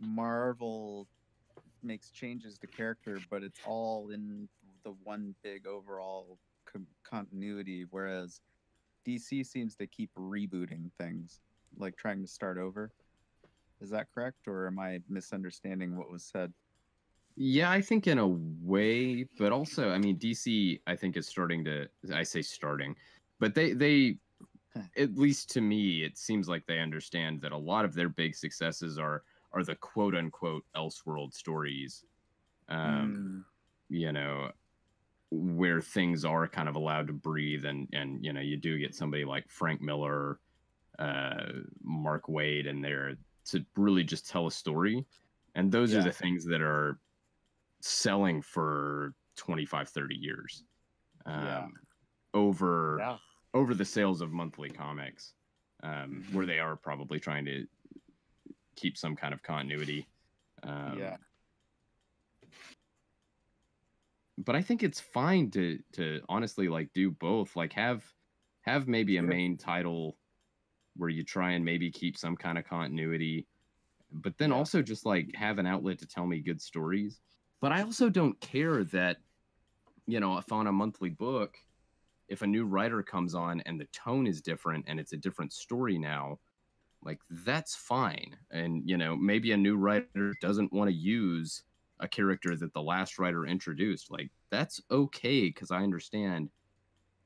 Marvel makes changes to character, but it's all in the one big overall co continuity, whereas D C seems to keep rebooting things, like trying to start over. Is that correct, or am I misunderstanding what was said? Yeah, I think in a way, but also, I mean, D C, I think, is starting to, I say starting, but they, they, at least to me, it seems like they understand that a lot of their big successes are, are the quote unquote Elseworld stories, um, mm. you know, where things are kind of allowed to breathe. And, and, you know, you do get somebody like Frank Miller, uh, Mark Waid in there to really just tell a story. And those yeah. are the things that are selling for twenty-five, thirty years um, yeah. over yeah. over the sales of monthly comics, um, where they are probably trying to keep some kind of continuity. Um, yeah. But I think it's fine to to honestly like do both. Like have have maybe a main title where you try and maybe keep some kind of continuity, but then yeah. also just like have an outlet to tell me good stories. But I also don't care that, you know, if on a monthly book, if a new writer comes on and the tone is different and it's a different story now, like, that's fine. And, you know, maybe a new writer doesn't want to use a character that the last writer introduced, like that's okay, because I understand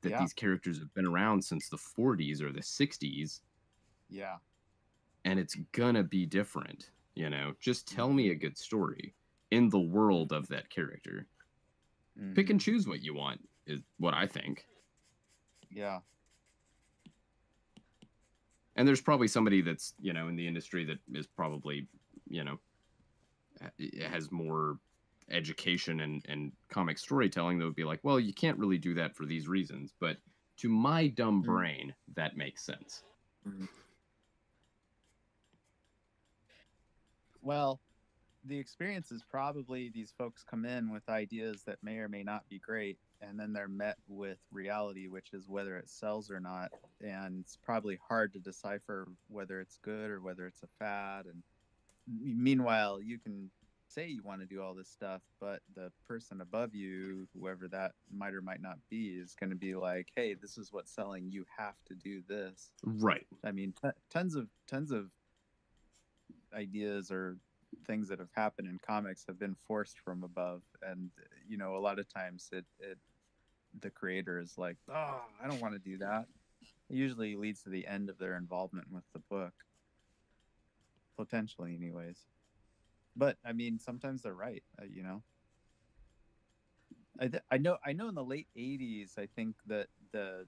that yeah. these characters have been around since the forties or the sixties. Yeah. And it's gonna be different, you know. Just tell me a good story in the world of that character. Mm. Pick and choose what you want is what I think. Yeah. And there's probably somebody that's, you know, in the industry that is probably, you know, has more education and, and comic storytelling that would be like, well, you can't really do that for these reasons. But to my dumb mm. brain, that makes sense. Mm. Well, the experience is probably these folks come in with ideas that may or may not be great, and then they're met with reality, which is whether it sells or not. And it's probably hard to decipher whether it's good or whether it's a fad. And meanwhile, you can say you want to do all this stuff, but the person above you, whoever that might or might not be, is going to be like, hey, this is what's selling. You have to do this. Right. I mean, t- tons of tons of ideas or things that have happened in comics have been forced from above. And, you know, a lot of times it, it the creator is like, oh, I don't want to do that. It usually leads to the end of their involvement with the book. Potentially, anyways. But, I mean, sometimes they're right, uh, you know. I th- I know I know in the late eighties, I think that the...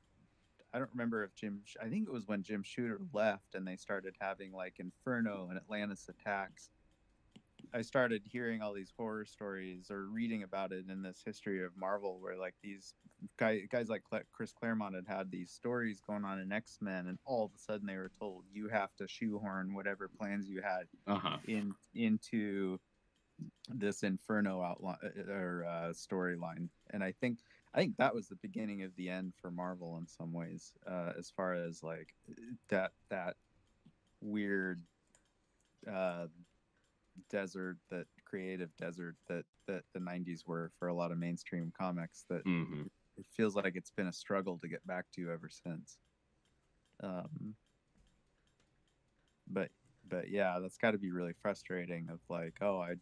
I don't remember if Jim... I think it was when Jim Shooter left and they started having, like, Inferno and Atlantis Attacks. I started hearing all these horror stories or reading about it in this history of Marvel where, like, these guy, guys like Chris Claremont had had these stories going on in X-Men, and all of a sudden they were told you have to shoehorn whatever plans you had uh-huh. in into this Inferno outline or uh, storyline. And I think I think that was the beginning of the end for Marvel in some ways, uh, as far as, like, that that weird... Uh, desert that creative desert that that the nineties were for a lot of mainstream comics that mm-hmm. it feels like it's been a struggle to get back to ever since. Um but but yeah, that's got to be really frustrating of like, oh, I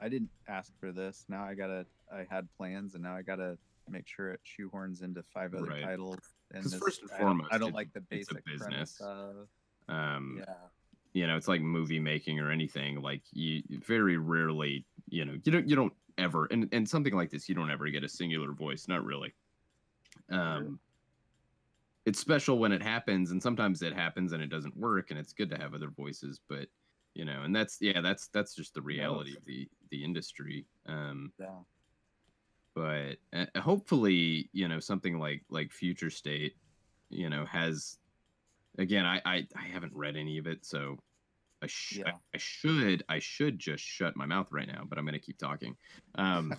I didn't ask for this, now I gotta I had plans and now I gotta make sure it shoehorns into five other right. titles. And this, first and I foremost don't, I don't like the basic business of, um yeah you know, it's like movie making or anything. Like, you very rarely, you know, you don't, you don't ever, and, and something like this, you don't ever get a singular voice. Not really. Um, it's special when it happens, and sometimes it happens and it doesn't work, and it's good to have other voices. But, you know, and that's, yeah, that's, that's just the reality of the, the industry. Um, yeah. But uh, hopefully, you know, something like, like Future State, you know, has, Again, I, I, I haven't read any of it, so I, sh- yeah. I, I should I should just shut my mouth right now, but I'm going to keep talking. Um,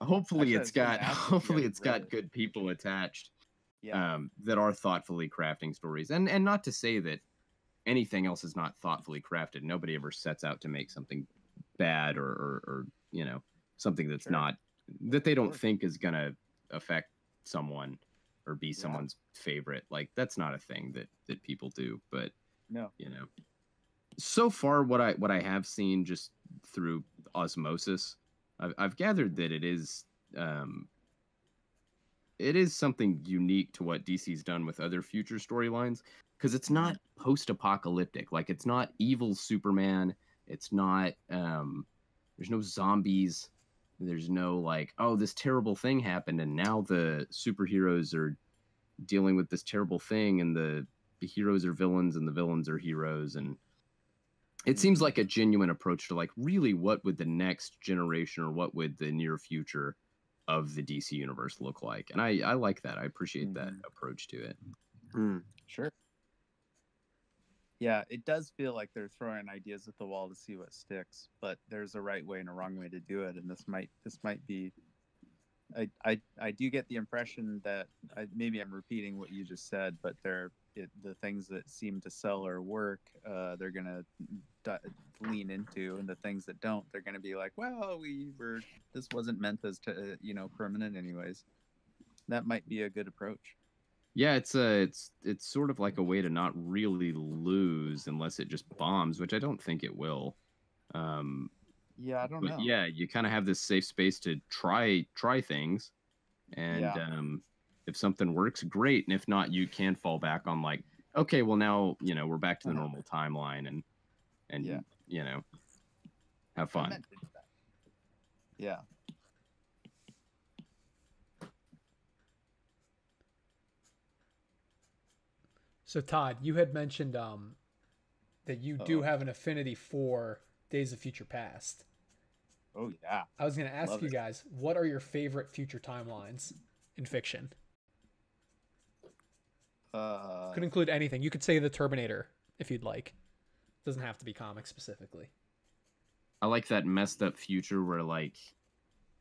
hopefully it's got hopefully it's got good people attached yeah. um, that are thoughtfully crafting stories. And and not to say that anything else is not thoughtfully crafted. Nobody ever sets out to make something bad or, or, or you know, something that's sure. not that they don't think is going to affect someone or be someone's yeah. favorite. Like, that's not a thing that, that people do, but no, you know, so far what I, what I have seen just through osmosis, I've, I've gathered that it is, um, it is something unique to what D C's done with other future storylines. Cause it's not post-apocalyptic. Like, it's not evil Superman. It's not, um, there's no zombies. There's no like, oh, this terrible thing happened, and now the superheroes are dealing with this terrible thing, and the, the heroes are villains, and the villains are heroes. And it seems like a genuine approach to like, really, what would the next generation or what would the near future of the D C universe look like? And I, I like that. I appreciate mm. that approach to it. Mm. Sure. Yeah, it does feel like they're throwing ideas at the wall to see what sticks, but there's a right way and a wrong way to do it, and this might this might be. I I, I do get the impression that I, maybe I'm repeating what you just said, but they're it, the things that seem to sell or work, uh, they're gonna d- lean into, and the things that don't, they're gonna be like, well, we were this wasn't meant as to you know permanent anyways. That might be a good approach. Yeah, it's a, it's it's sort of like a way to not really lose unless it just bombs, which I don't think it will. Um, Yeah, I don't but know. Yeah, you kind of have this safe space to try try things, and yeah. um, if something works, great, and if not, you can fall back on like, okay, well now you know we're back to the normal timeline, and and yeah. you know, have fun. Yeah. So Todd, you had mentioned um, that you oh. do have an affinity for Days of Future Past. Oh yeah. I was going to ask Love you it. guys, what are your favorite future timelines in fiction? Uh, Could include anything. You could say the Terminator if you'd like. It doesn't have to be comics specifically. I like that messed up future where like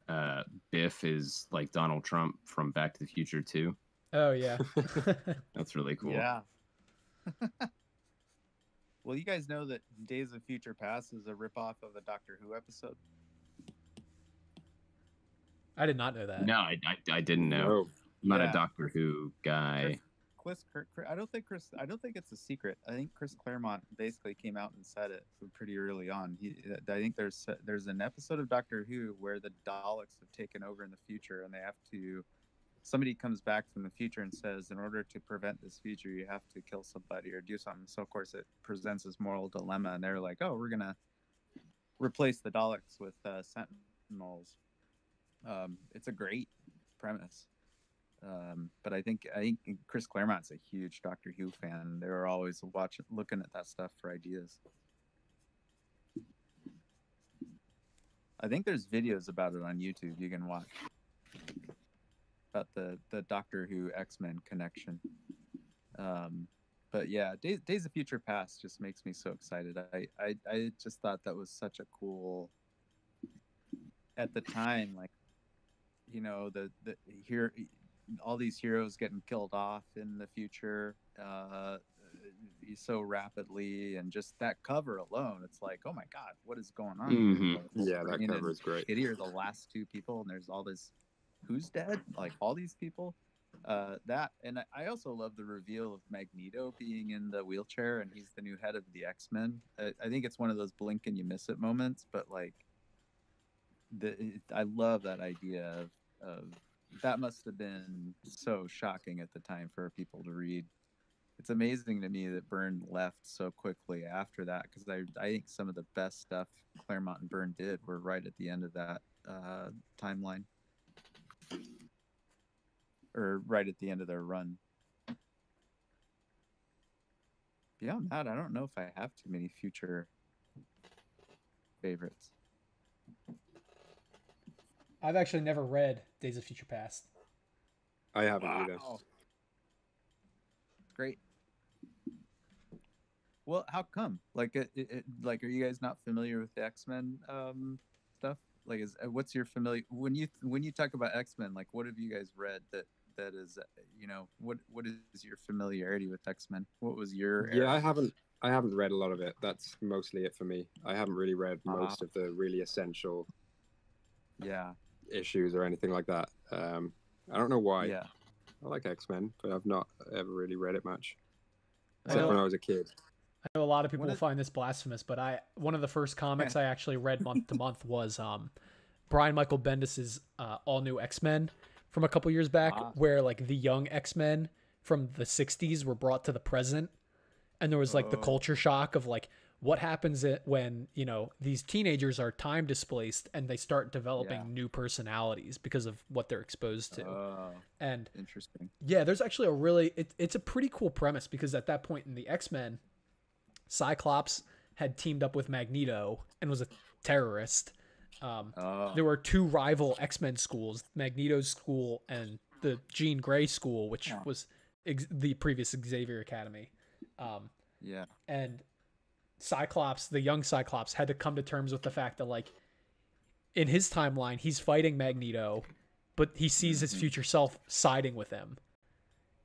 uh, Biff is like Donald Trump from Back to the Future two. Oh yeah. That's really cool. Yeah. Well, you guys know that Days of Future Past is a ripoff of the Doctor Who episode. I did not know that. No, I, I, I didn't know. No. I'm not yeah. a Doctor Who guy. Chris, Chris, Chris, I don't think Chris. I don't think it's a secret. I think Chris Claremont basically came out and said it from pretty early on. He, I think there's there's an episode of Doctor Who where the Daleks have taken over in the future, and they have to. Somebody comes back from the future and says, in order to prevent this future, you have to kill somebody or do something. So, of course, it presents this moral dilemma. And they're like, oh, we're going to replace the Daleks with uh, Sentinels. Um, it's a great premise. Um, but I think I think Chris Claremont's a huge Doctor Who fan. They were always watching, looking at that stuff for ideas. I think there's videos about it on YouTube you can watch. About the the Doctor Who X-Men connection, um, but yeah, Days, Days of Future Past just makes me so excited. I, I I just thought that was such a cool. At the time, like, you know, the the here, all these heroes getting killed off in the future, uh, so rapidly, and just that cover alone, it's like, oh my God, what is going on? Mm-hmm. Yeah, that cover is great. Kitty are the last two people, and there's all this. Who's dead? Like all these people, uh, that, and I also love the reveal of Magneto being in the wheelchair and he's the new head of the X-Men. I, I think it's one of those blink and you miss it moments, but like, the it, I love that idea of, of that must have been so shocking at the time for people to read. It's amazing to me that Byrne left so quickly after that because I I think some of the best stuff Claremont and Byrne did were right at the end of that uh, timeline. Or right at the end of their run. Beyond that, I don't know if I have too many future favorites. I've actually never read Days of Future Past. I haven't wow. either. Great. Well, how come? Like, it, it, like, are you guys not familiar with the X-Men um, stuff? Like, is what's your familiar when you when you talk about X-Men? Like, what have you guys read that that is, you know, what what is your familiarity with X-Men? What was your era? Yeah, I haven't I haven't read a lot of it. That's mostly it for me. I haven't really read uh-huh. most of the really essential, yeah, issues or anything like that. Um, I don't know why. Yeah, I like X-Men, but I've not ever really read it much, except when I was a kid. I know a lot of people will find this blasphemous, but I one of the first comics I actually read month to month was um, Brian Michael Bendis's uh, All New X-Men from a couple years back, wow. where like the young X-Men from the sixties were brought to the present, and there was like the culture shock of like what happens when, you know, these teenagers are time displaced and they start developing yeah. new personalities because of what they're exposed to. Uh, and interesting. Yeah, there's actually a really it, it's a pretty cool premise because at that point in the X-Men, Cyclops had teamed up with Magneto and was a terrorist. Um, oh. There were two rival X-Men schools, Magneto's school and the Jean Grey school, which yeah. was ex the previous Xavier Academy. Um, yeah. And Cyclops, the young Cyclops, had to come to terms with the fact that, like, in his timeline, he's fighting Magneto, but he sees his future self siding with him.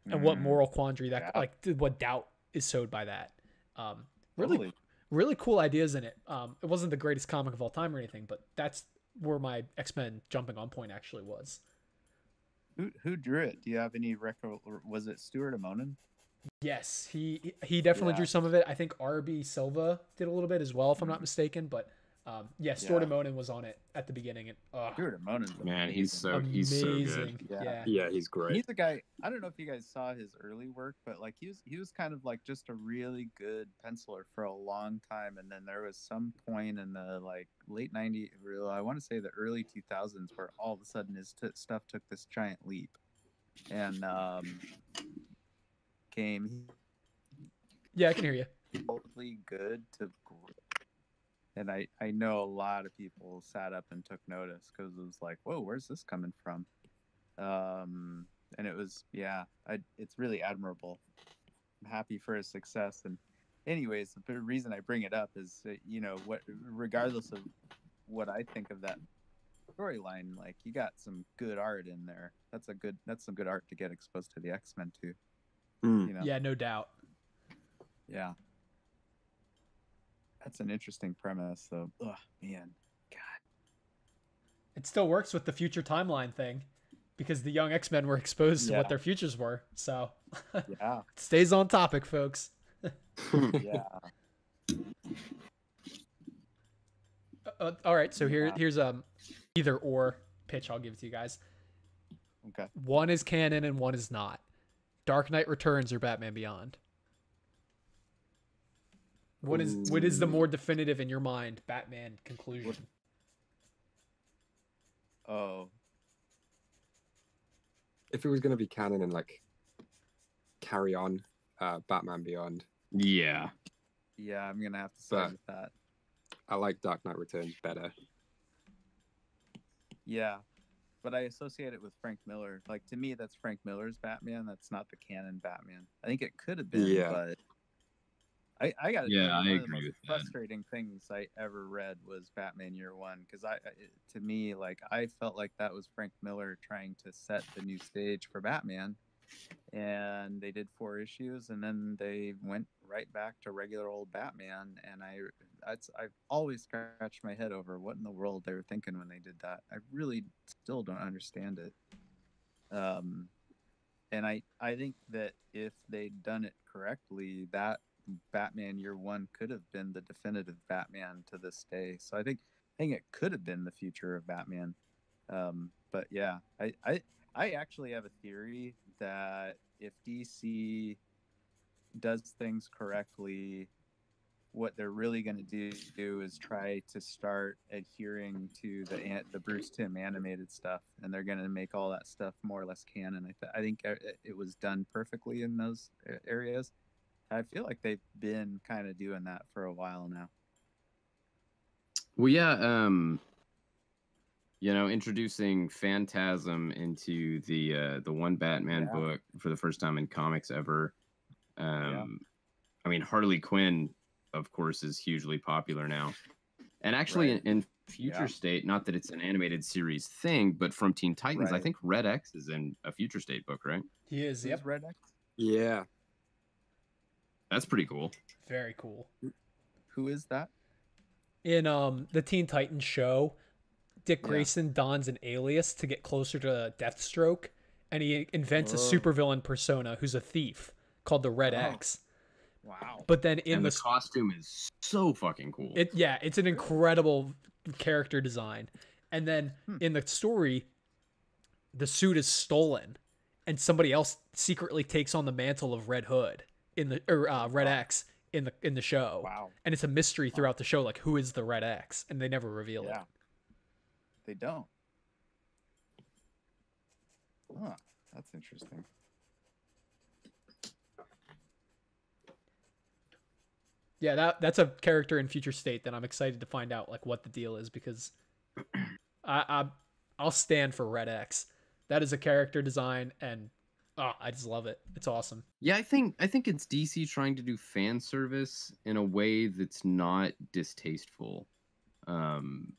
And mm-hmm. what moral quandary that, yeah. like, what doubt is sowed by that. Um, Really, really cool ideas in it. Um, it wasn't the greatest comic of all time or anything, but that's where my X-Men jumping on point actually was. Who who drew it? Do you have any record? Was it Stuart Immonen? Yes, he he definitely yeah. drew some of it. I think R B Silva did a little bit as well, if I'm not mistaken. But Um, yeah, Stuart yeah. Immonen was on it at the beginning. And, oh, Stuart Immonen, man, he's so amazing. he's so good. Yeah. yeah, yeah, he's great. He's a guy. I don't know if you guys saw his early work, but like he was, he was kind of like just a really good penciler for a long time, and then there was some point in the like late nineties, or I want to say the early two thousands, where all of a sudden his t- stuff took this giant leap, and um, came. Yeah, I can hear you. Totally good to. And I, I know a lot of people sat up and took notice because it was like, whoa, where's this coming from? Um, and it was, yeah, I, it's really admirable. I'm happy for his success. And anyways, the reason I bring it up is, that, you know, what regardless of what I think of that storyline, like you got some good art in there. That's a good, that's some good art to get exposed to the X-Men too. Mm. You know? Yeah, no doubt. Yeah. That's an interesting premise, though. Oh, man. God. It still works with the future timeline thing because the young X-Men were exposed yeah. to what their futures were. So yeah. It stays on topic, folks. yeah. Uh, all right. So here, yeah. here's um, either or pitch. I'll give it to you guys. Okay. One is canon and one is not. Dark Knight Returns or Batman Beyond. What is Ooh. what is the more definitive in your mind Batman conclusion? Oh, if it was going to be canon and like carry on, uh, Batman Beyond. Yeah, yeah, I'm gonna have to side with that. I like Dark Knight Returns better. Yeah, but I associate it with Frank Miller. Like to me, that's Frank Miller's Batman. That's not the canon Batman. I think it could have been, yeah. but. I, I got to yeah, tell you, one I agree of the most frustrating that. things I ever read was Batman Year One, because I, it, to me, like I felt like that was Frank Miller trying to set the new stage for Batman, and they did four issues, and then they went right back to regular old Batman, and I, that's I've always scratched my head over what in the world they were thinking when they did that. I really still don't understand it. Um, and I, I think that if they'd done it correctly, that. Batman Year One could have been the definitive Batman to this day. So I think I think it could have been the future of Batman. Um, but yeah, I, I I actually have a theory that if D C does things correctly, what they're really going to do, do is try to start adhering to the the Bruce Timm animated stuff, and they're going to make all that stuff more or less canon. I, th- I think it, it was done perfectly in those areas. I feel like they've been kind of doing that for a while now. Well, yeah, um, you know, introducing Phantasm into the uh, the one Batman yeah. book for the first time in comics ever. Um, yeah. I mean, Harley Quinn, of course, is hugely popular now. And actually right. in, in Future yeah. State, not that it's an animated series thing, but from Teen Titans, right. I think Red X is in a Future State book, right? He is, yep. Is Red X? Yeah. That's pretty cool. Very cool. Who is that? In um the Teen Titans show, Dick Grayson yeah. dons an alias to get closer to Deathstroke, and he invents oh. a supervillain persona who's a thief called the Red oh. X. Wow. But then in and the, the costume is so fucking cool. It yeah, it's an incredible character design. And then hmm. in the story, the suit is stolen and somebody else secretly takes on the mantle of Red Hood. In the or uh, Red wow. X in the in the show, wow. and it's a mystery throughout wow. the show, like who is the Red X, and they never reveal yeah. it. They don't. Huh, that's interesting. Yeah, that that's a character in Future State that I'm excited to find out like what the deal is because I, I I'll stand for Red X. That is a character design and. Oh, I just love it. It's awesome. Yeah, I think I think it's D C trying to do fan service in a way that's not distasteful. Um,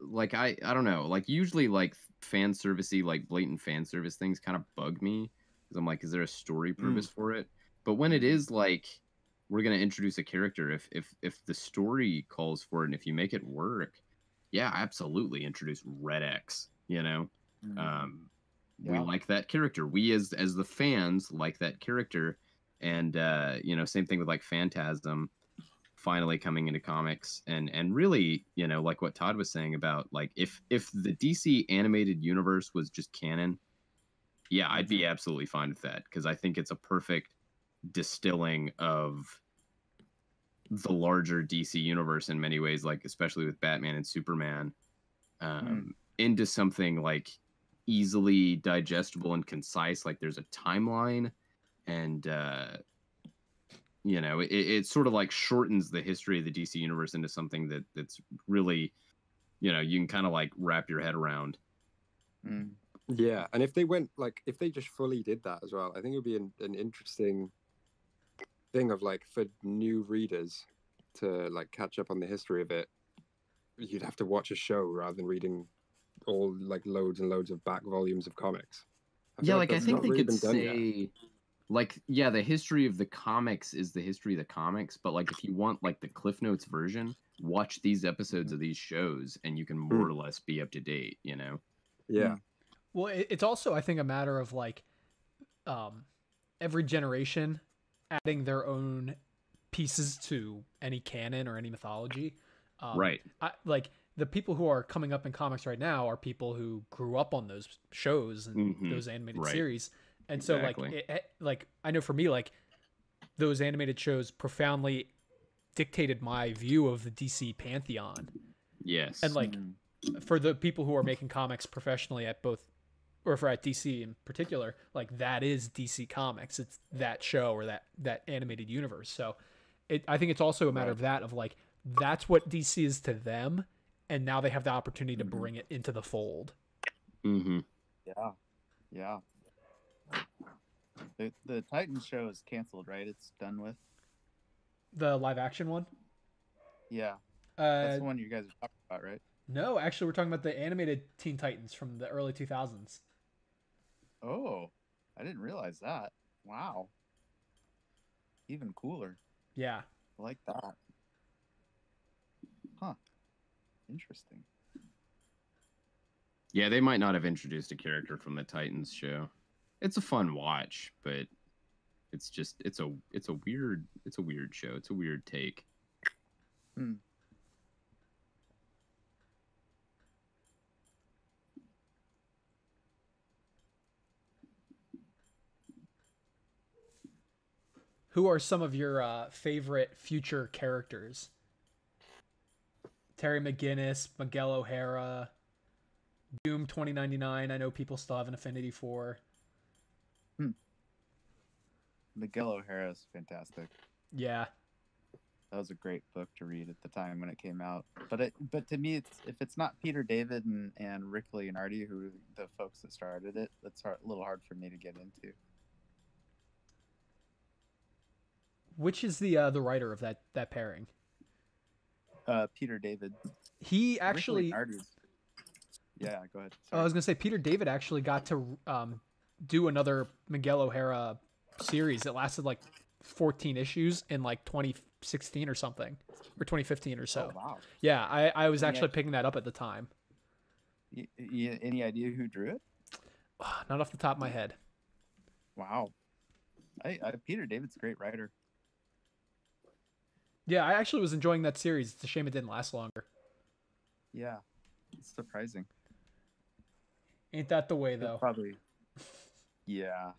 like I, I don't know. Like usually, like fan servicey, like blatant fan service things kind of bug me because I'm like, is there a story purpose mm. for it? But when it is like, we're gonna introduce a character. If if if the story calls for it, and if you make it work, yeah, absolutely introduce Red X. You know. Mm. Um, We yeah. like that character. We as as the fans like that character, and uh, you know, same thing with like Phantasm. finally coming into comics, and and really, you know, like what Todd was saying about, like, if if the D C animated universe was just canon, yeah, I'd be absolutely fine with that, because I think it's a perfect distilling of the larger D C universe in many ways, like especially with Batman and Superman, um, mm. into something like easily digestible and concise. Like there's a timeline, and uh, you know, it, it sort of like shortens the history of the D C universe into something that that's really, you know, you can kind of like wrap your head around. Mm. Yeah, and if they went like if they just fully did that as well, I think it would be an, an interesting thing of like for new readers to like catch up on the history of it. You'd have to watch a show rather than reading all like loads and loads of back volumes of comics. I yeah, like, like I think they really could say like, yeah, the history of the comics is the history of the comics, but like if you want like the Cliff Notes version, watch these episodes of these shows and you can more mm. or less be up to date, you know? Yeah. Well, it's also, I think, a matter of like um, every generation adding their own pieces to any canon or any mythology. Um, right. I, like the people who are coming up in comics right now are people who grew up on those shows and mm-hmm. those animated right. series. And exactly. so like, it, like, I know for me, like those animated shows profoundly dictated my view of the D C pantheon. Yes. And like mm-hmm. for the people who are making comics professionally at both, or for at D C in particular, like that is D C Comics. It's that show or that, that animated universe. So it, I think it's also a matter right. of that, of like, that's what D C is to them. And now they have the opportunity to bring it into the fold. Mm-hmm. Yeah. Yeah. The, the Titans show is canceled, right? It's done with? The live action one? Yeah. Uh, That's the one you guys are talking about, right? No, actually we're talking about the animated Teen Titans from the early two thousands. Oh, I didn't realize that. Wow. Even cooler. Yeah. I like that. Huh. Interesting. Yeah, they might not have introduced a character from the Titans show. It's a fun watch, but it's just it's a it's a weird it's a weird show. It's a weird take. Hmm. Who are some of your uh, favorite future characters? Terry McGinnis, Miguel O'Hara, Doom twenty ninety-nine. I know people still have an affinity for. Hmm. Miguel O'Hara is fantastic. Yeah, that was a great book to read at the time when it came out. But it, but to me, it's if it's not Peter David and, and Rick Leonardi, who the folks that started it, that's hard, a little hard for me to get into. Which is the uh, the writer of that that pairing? Uh, Peter David. He actually. Yeah, go ahead. Sorry. I was gonna say Peter David actually got to um, do another Miguel O'Hara series that lasted like fourteen issues in like twenty sixteen or something, or twenty fifteen or so. Oh, wow. Yeah, I I was any actually idea? picking that up at the time. Y y any idea who drew it? Not off the top of my head. Wow. I, I, Peter David's a great writer. Yeah, I actually was enjoying that series. It's a shame it didn't last longer. Yeah, it's surprising. Ain't that the way, though? He'll probably. Yeah.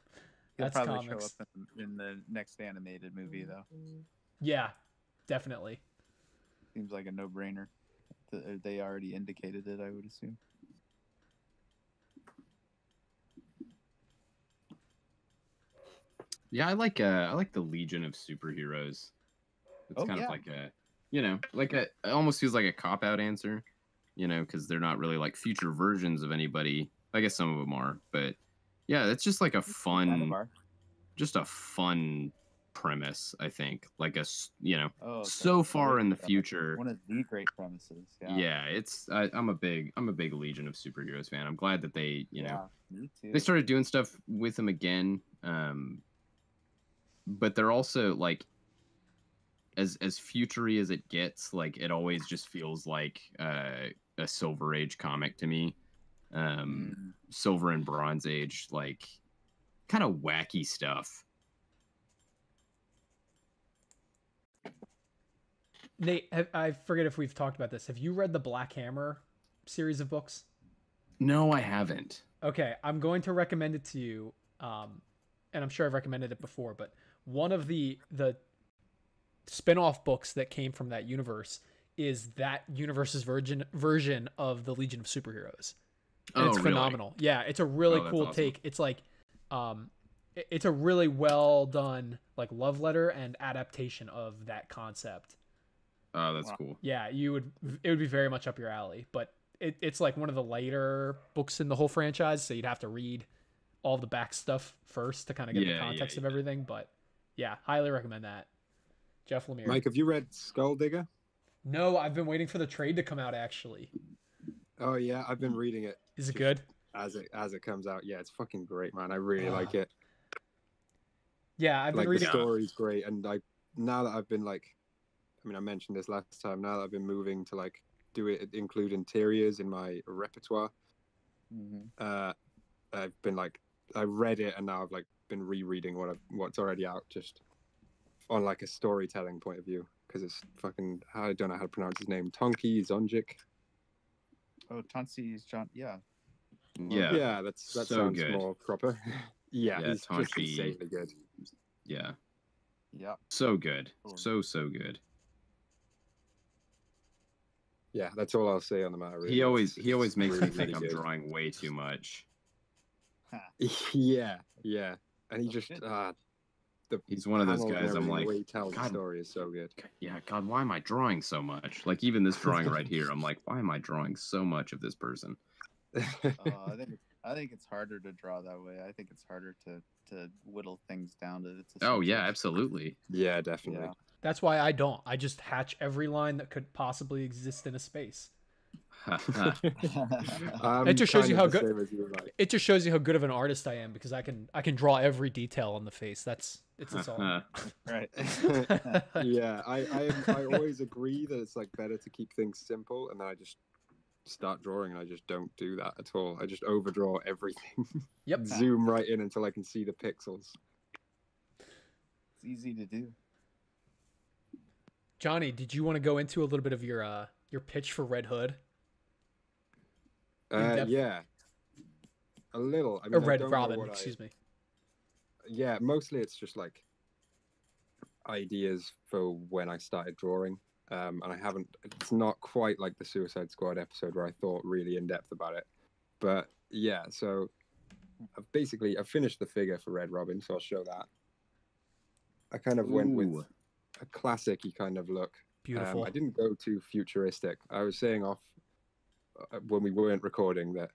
He'll That's probably comics. show up in, in the next animated movie, though. Yeah, definitely. Seems like a no-brainer. They already indicated it, I would assume. Yeah, I like uh, I like the Legion of Superheroes. It's oh, kind yeah. of like a, you know, like a, it almost feels like a cop-out answer, you know, because they're not really like future versions of anybody. I guess some of them are, but yeah, it's just like a fun, just a fun premise, I think. Like a, you know, oh, okay. so far in the future. One of the great premises. Yeah, yeah it's I, I'm a big I'm a big Legion of Superheroes fan. I'm glad that they, you yeah, know, me too. They started doing stuff with them again. Um. But they're also like, as as future-y as it gets, like it always just feels like uh, a Silver Age comic to me, um, mm. Silver and Bronze Age, like kind of wacky stuff. Nate, I forget if we've talked about this. Have you read the Black Hammer series of books? No, I haven't. Okay, I'm going to recommend it to you. Um, and I'm sure I've recommended it before, but one of the the spin-off books that came from that universe is that universe's virgin version of the Legion of Superheroes. And oh, it's phenomenal. Really? Yeah, it's a really oh, cool awesome. take. It's like, um, it's a really well done like love letter and adaptation of that concept. Oh, that's wow. cool. Yeah, you would. It would be very much up your alley, but it, it's like one of the later books in the whole franchise, so you'd have to read all the back stuff first to kind of get yeah, the context yeah, yeah. of everything. But yeah, highly recommend that. Jeff Lemire. Mike, have you read Skulldigger? No, I've been waiting for the trade to come out. Actually. Oh yeah, I've been reading it. Is it good? As it as it comes out, yeah, it's fucking great, man. I really uh, like it. Yeah, I've been like, reading. The story's great, and like now that I've been like. I mean, I mentioned this last time. Now that I've been moving to like do it, include interiors in my repertoire. Mm-hmm. Uh, I've been like, I read it, and now I've like been rereading what I've, what's already out, just on like a storytelling point of view, because it's fucking. I don't know how to pronounce his name. Tonki Zonjic. Oh, Tonsi's John. Yeah. Yeah. Yeah, that's that so sounds good. more proper. yeah, yeah, he's Tonsi. just insanely good. Yeah. Yeah. So good. Cool. So so good. Yeah, that's all I'll say on the matter. Really. He always he always makes really, me think really I'm good. drawing way too much. Huh. Yeah, yeah, and he just uh, the he's one of those guys. I'm like, God, the story is so good. Yeah, God, why am I drawing so much? Like even this drawing right here, I'm like, why am I drawing so much of this person? uh, I think I think it's harder to draw that way. I think it's harder to to whittle things down to. It's oh yeah, absolutely. Yeah, definitely. Yeah. That's why I don't. I just hatch every line that could possibly exist in a space. It just shows you how good. You like. It just shows you how good of an artist I am because I can I can draw every detail on the face. That's it's it's all right. Yeah, I I, am, I always agree that it's like better to keep things simple, and then I just start drawing, and I just don't do that at all. I just overdraw everything. Yep. Zoom right in until I can see the pixels. It's easy to do. Johnny, did you want to go into a little bit of your uh, your pitch for Red Hood? Uh, yeah, a little. I mean, or Red Robin, excuse I... me. Yeah, mostly it's just like ideas for when I started drawing, um, and I haven't. It's not quite like the Suicide Squad episode where I thought really in depth about it, but yeah. So I've basically, I finished the figure for Red Robin, so I'll show that. I kind of Ooh. went with. A classic-y kind of look. Beautiful. Um, I didn't go too futuristic. I was saying off uh, when we weren't recording that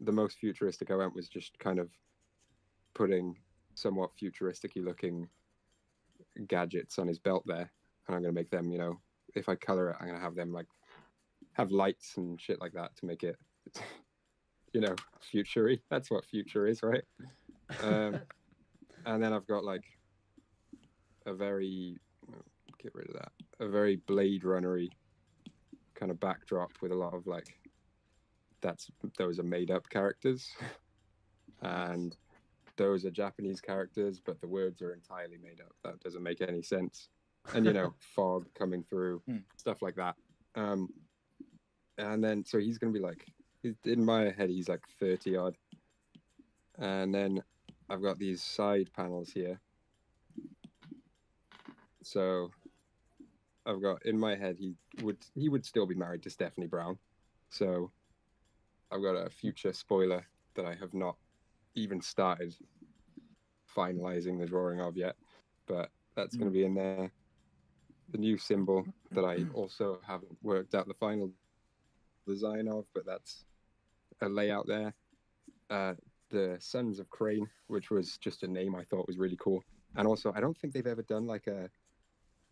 the most futuristic I went was just kind of putting somewhat futuristic-y looking gadgets on his belt there, and I'm going to make them, you know, if I color it, I'm going to have them like have lights and shit like that to make it, you know, future-y. That's what future is, right? Um, and then I've got like a very get rid of that a very Blade Runner-y kind of backdrop with a lot of like that's those are made up characters and those are Japanese characters, but the words are entirely made up. That doesn't make any sense. And you know, fog coming through, hmm. stuff like that. Um, and then so he's gonna be like, in my head he's like thirty odd, and then I've got these side panels here. So I've got in my head he would he would still be married to Stephanie Brown. So I've got a future spoiler that I have not even started finalizing the drawing of yet, but that's mm. going to be in there. The new symbol that I also haven't worked out the final design of, but that's a layout there. Uh, the Sons of Crane, which was just a name I thought was really cool, and also I don't think they've ever done like a.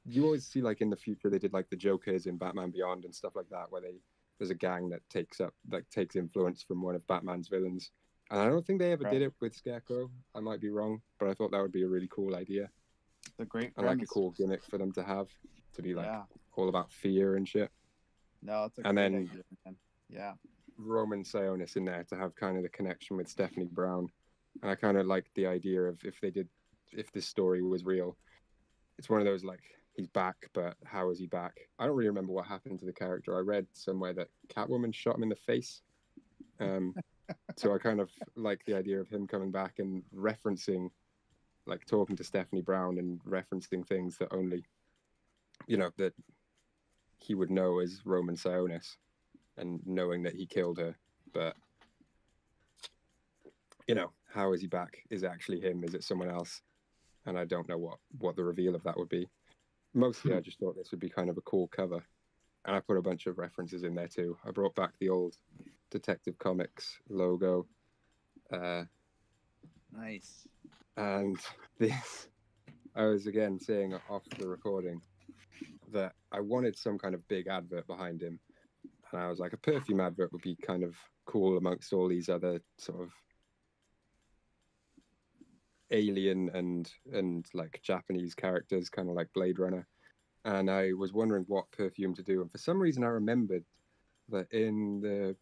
You always see, like, in the future, they did, like, the Jokers in Batman Beyond and stuff like that, where they there's a gang that takes up, like, takes influence from one of Batman's villains. And I don't think they ever right. did it with Scarecrow. I might be wrong, but I thought that would be a really cool idea. The great I like a cool gimmick for them to have, to be, like, yeah. all about fear and shit. No, it's a and great then idea, man. Yeah. Roman Sionis in there to have kind of the connection with Stephanie Brown. And I kind of like the idea of if they did, if this story was real, it's one of those, like, he's back, but how is he back? I don't really remember what happened to the character. I read somewhere that Catwoman shot him in the face. Um, so I kind of like the idea of him coming back and referencing, like talking to Stephanie Brown and referencing things that only, you know, that he would know as Roman Sionis and knowing that he killed her. But, you know, how is he back? Is it actually him? Is it someone else? And I don't know what, what the reveal of that would be. Mostly, I just thought this would be kind of a cool cover. And I put a bunch of references in there too. I brought back the old Detective Comics logo. Uh, nice. And this, I was again saying off the recording that I wanted some kind of big advert behind him. And I was like, a perfume advert would be kind of cool amongst all these other sort of alien and and like Japanese characters, kind of like Blade Runner. And I was wondering what perfume to do. And for some reason, I remembered that in the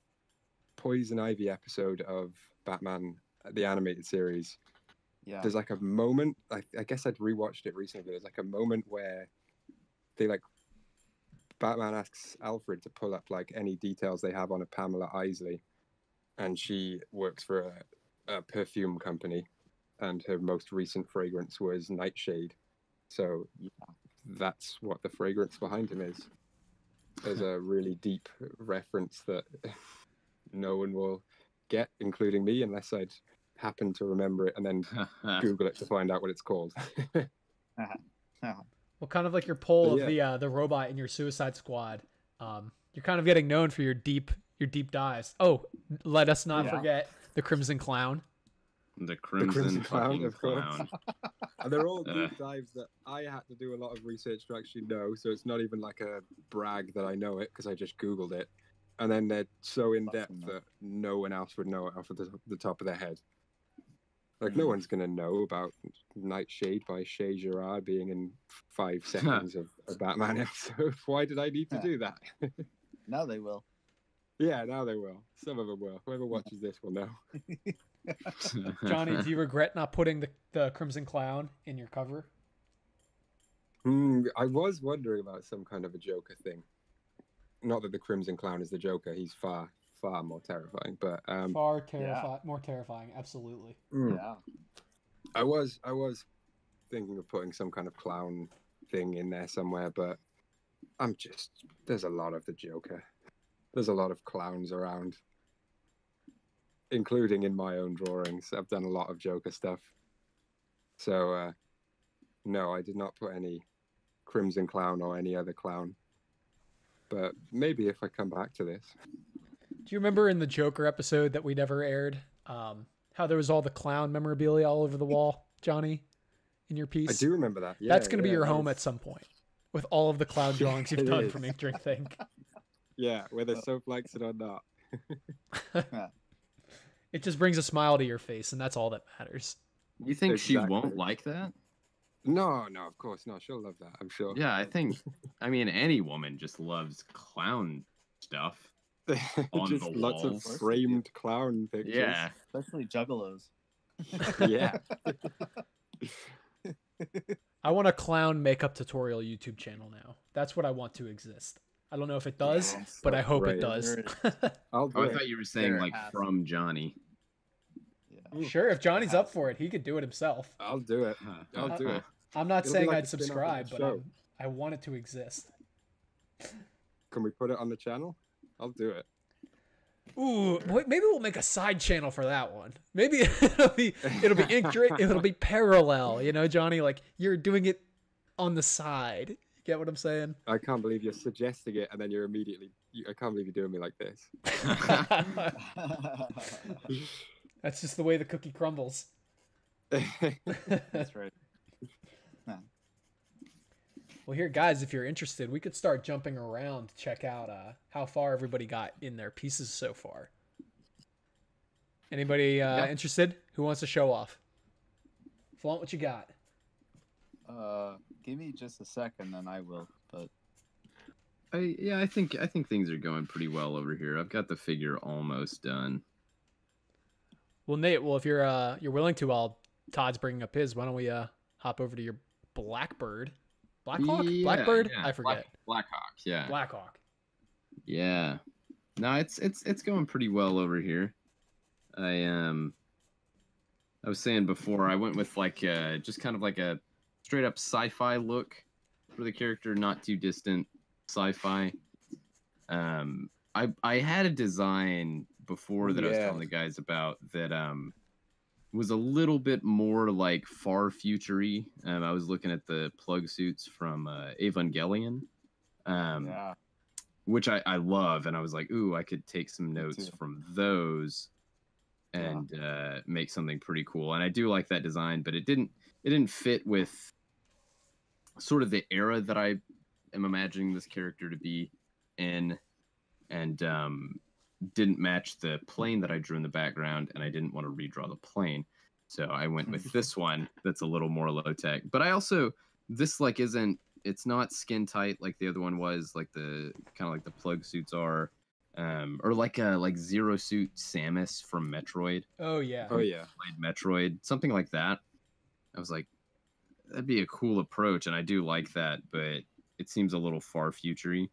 Poison Ivy episode of Batman, the animated series, yeah, there's like a moment, I, I guess I'd rewatched it recently, there's like a moment where they like, Batman asks Alfred to pull up like any details they have on a Pamela Isley, and she works for a, a perfume company, and her most recent fragrance was Nightshade. So that's what the fragrance behind him is. There's a really deep reference that no one will get, including me, unless I'd happen to remember it and then Google it to find out what it's called. Well, kind of like your poll yeah. of the uh, the robot in your Suicide Squad. Um, you're kind of getting known for your deep your deep dives. Oh, let us not yeah. forget the Crimson Clown. The Crimson, the Crimson Clown, of course. And they're all deep dives that I had to do a lot of research to actually know, so it's not even like a brag that I know it, because I just Googled it. And then they're so in-depth that no one else would know it off of the, the top of their head. Like, mm. no one's going to know about Nightshade by Shea Gerard being in five seconds of a Batman episode. Why did I need to yeah. do that? Now they will. Yeah, now they will. Some of them will. Whoever watches this will know. Johnny, do you regret not putting the, the Crimson Clown in your cover? Mm, I was wondering about some kind of a Joker thing. Not that the Crimson Clown is the Joker. He's far, far more terrifying. But um, far terrifying, yeah. more terrifying. Absolutely. Mm. Yeah. I was, I was thinking of putting some kind of clown thing in there somewhere, but I'm just there's a lot of the Joker. There's a lot of clowns around, including in my own drawings. I've done a lot of Joker stuff. So, uh, no, I did not put any Crimson Clown or any other clown. But maybe if I come back to this. Do you remember in the Joker episode that we never aired, um, how there was all the clown memorabilia all over the wall, Johnny, in your piece? I do remember that. Yeah, That's going to yeah, be your home was... at some point with all of the clown drawings you've done is. from Ink Drink Think. Yeah, whether Soap likes it or not. It just brings a smile to your face, and that's all that matters. You think exactly. she won't like that? No, no, of course not. She'll love that, I'm sure. Yeah, I think, I mean, any woman just loves clown stuff on just the lots walls. of framed clown pictures. Yeah. Especially juggalos. Yeah. I want a clown makeup tutorial YouTube channel now. That's what I want to exist. I don't know if it does, yes, but I hope great. it does. I'll do oh, I it. thought you were saying, like, from Johnny. Yeah. Sure, if Johnny's up for it, he could do it himself. I'll do it. I'll I, do it. I'm not It'll saying like I'd subscribe, but I'm, I want it to exist. Can we put it on the channel? I'll do it. Ooh, maybe we'll make a side channel for that one. Maybe it'll be it'll be ink drink, it'll be parallel, you know, Johnny. Like, you're doing it on the side. Get what I'm saying? I can't believe you're suggesting it, and then you're immediately... You, I can't believe you're doing me like this. That's just the way the cookie crumbles. That's right. Nah. Well, here, guys, if you're interested, we could start jumping around to check out uh, how far everybody got in their pieces so far. Anybody uh, yeah. interested? Who wants to show off? Flaunt what you got. Uh... Give me just a second, and I will. But I yeah, I think I think things are going pretty well over here. I've got the figure almost done. Well, Nate, well, if you're uh you're willing to, while Todd's bringing up his, why don't we uh hop over to your Blackbird? Black Hawk? Yeah, Blackbird? Yeah. I forget. Black, Black Hawk, yeah. Black Hawk. Yeah. No, it's it's it's going pretty well over here. I um I was saying before, I went with like uh just kind of like a straight up sci-fi look for the character, not too distant sci-fi. Um I I had a design before that yeah. I was telling the guys about that um was a little bit more like far future-y. Um, I was looking at the plug suits from uh, Evangelion, um, yeah. which I, I love. And I was like, ooh, I could take some notes from those and yeah. uh, make something pretty cool. And I do like that design, but it didn't, it didn't fit with sort of the era that I am imagining this character to be in. And, um, didn't match the plane that I drew in the background, and I didn't want to redraw the plane, so I went with this one that's a little more low tech. But I also, this like isn't, it's not skin tight like the other one was, like the kind of like the plug suits are, um, or like a like Zero Suit Samus from Metroid. Oh yeah, oh yeah, played Metroid, something like that. I was like, that'd be a cool approach, and I do like that, but it seems a little far future-y.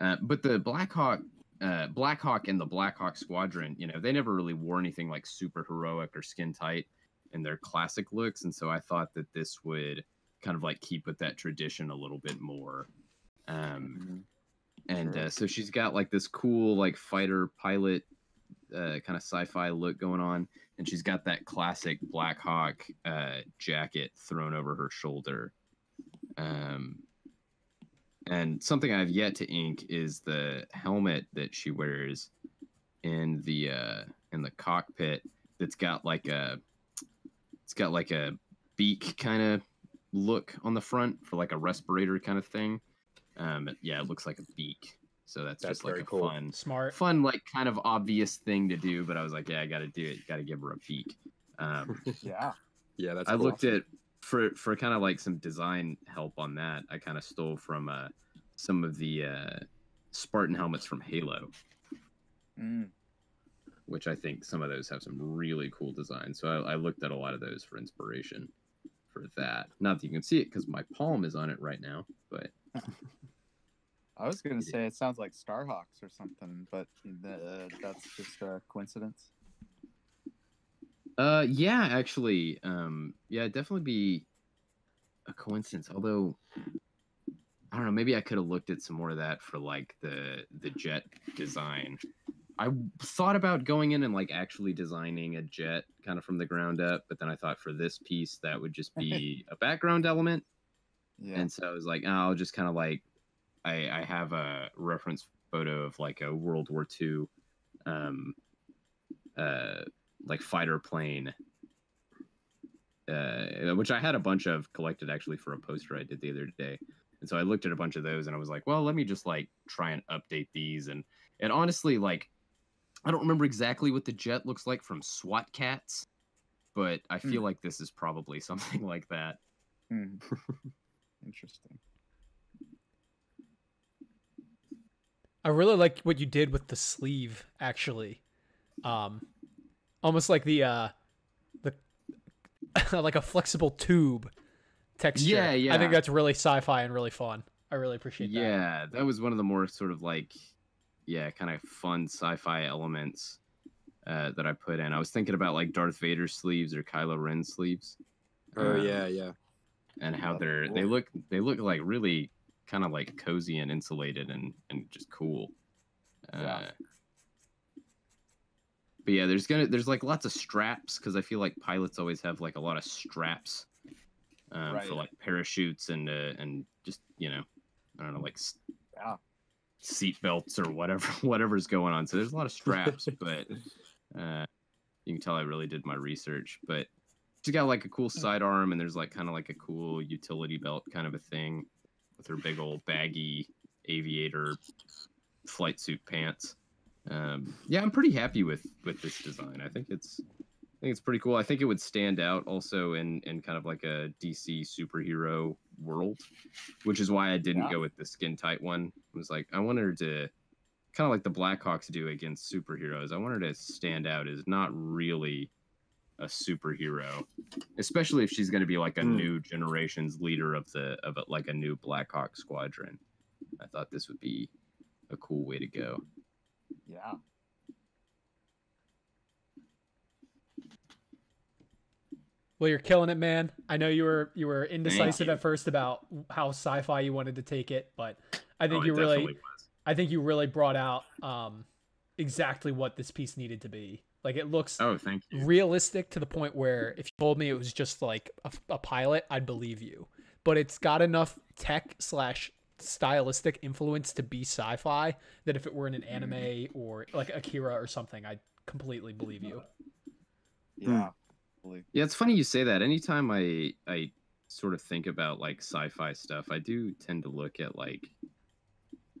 Uh, but the Black Hawk. Uh, Black Hawk and the Black Hawk Squadron, you know, they never really wore anything like super heroic or skin tight in their classic looks, and so I thought that this would kind of like keep with that tradition a little bit more. Um, mm-hmm. And sure. uh, so she's got like this cool like fighter pilot uh, kind of sci-fi look going on, and she's got that classic Black Hawk uh, jacket thrown over her shoulder. Um, And something I've yet to ink is the helmet that she wears in the uh, in the cockpit. That's got like a it's got like a beak kind of look on the front for like a respirator kind of thing. Um, yeah, it looks like a beak. So that's, that's just like a cool. fun, smart, fun like kind of obvious thing to do. But I was like, yeah, I got to do it. Got to give her a beak. Um, yeah, yeah. That's. I cool. looked at. For for kind of like some design help on that, I kind of stole from uh, some of the uh, Spartan helmets from Halo, mm. which I think some of those have some really cool designs. So I, I looked at a lot of those for inspiration for that. Not that you can see it because my palm is on it right now, but I was gonna say it sounds like Starhawks or something, but the, uh, that's just a coincidence. Uh, yeah, actually, um, yeah, it'd definitely be a coincidence. Although, I don't know, maybe I could have looked at some more of that for like the the jet design. I thought about going in and like actually designing a jet kind of from the ground up, but then I thought for this piece that would just be a background element. Yeah. And so I was like, oh, I'll just kind of like, I I have a reference photo of like a World War Two, um, uh. like fighter plane, uh, which I had a bunch of collected actually for a poster I did the other day. And so I looked at a bunch of those and I was like, well, let me just like try and update these. And, and honestly, like, I don't remember exactly what the jet looks like from SWAT Cats, but I feel mm. like this is probably something like that. Mm. Interesting. I really like what you did with the sleeve actually. Um, Almost like the, uh, the like a flexible tube texture. Yeah, yeah. I think that's really sci-fi and really fun. I really appreciate that. Yeah, that was one of the more sort of like, yeah, kind of fun sci-fi elements uh, that I put in. I was thinking about like Darth Vader sleeves or Kylo Ren sleeves. Oh um, yeah, yeah. And how they're they look they look like really kind of like cozy and insulated and and just cool. Uh, yeah. But yeah, there's gonna there's like lots of straps because I feel like pilots always have like a lot of straps um, right. for like parachutes and uh, and just you know I don't know like yeah. seat belts or whatever whatever's going on. So there's a lot of straps, but uh, you can tell I really did my research. But she's got like a cool sidearm and there's like kind of like a cool utility belt kind of a thing with her big old baggy aviator flight suit pants. Um, yeah, I'm pretty happy with, with this design. I think it's, I think it's pretty cool. I think it would stand out also in, in kind of like a D C superhero world, which is why I didn't yeah. go with the skin tight one. I was like, I wanted her to kind of like the Blackhawks do against superheroes. I wanted her to stand out as not really a superhero, especially if she's going to be like a mm. new generation's leader of the of a, like a new Black Hawk Squadron. I thought this would be a cool way to go. Yeah. Well, you're killing it, man. I know you were you were indecisive at first about how sci-fi you wanted to take it, but I think oh, you really, was. I think you really brought out um, exactly what this piece needed to be. Like, it looks oh, thank you. realistic to the point where if you told me it was just like a, a pilot, I'd believe you. But it's got enough tech slash stylistic influence to be sci-fi that if it were in an anime mm. or like Akira or something, I'd completely believe you. Yeah. Mm. Yeah, it's funny you say that. Anytime I I sort of think about like sci-fi stuff, I do tend to look at like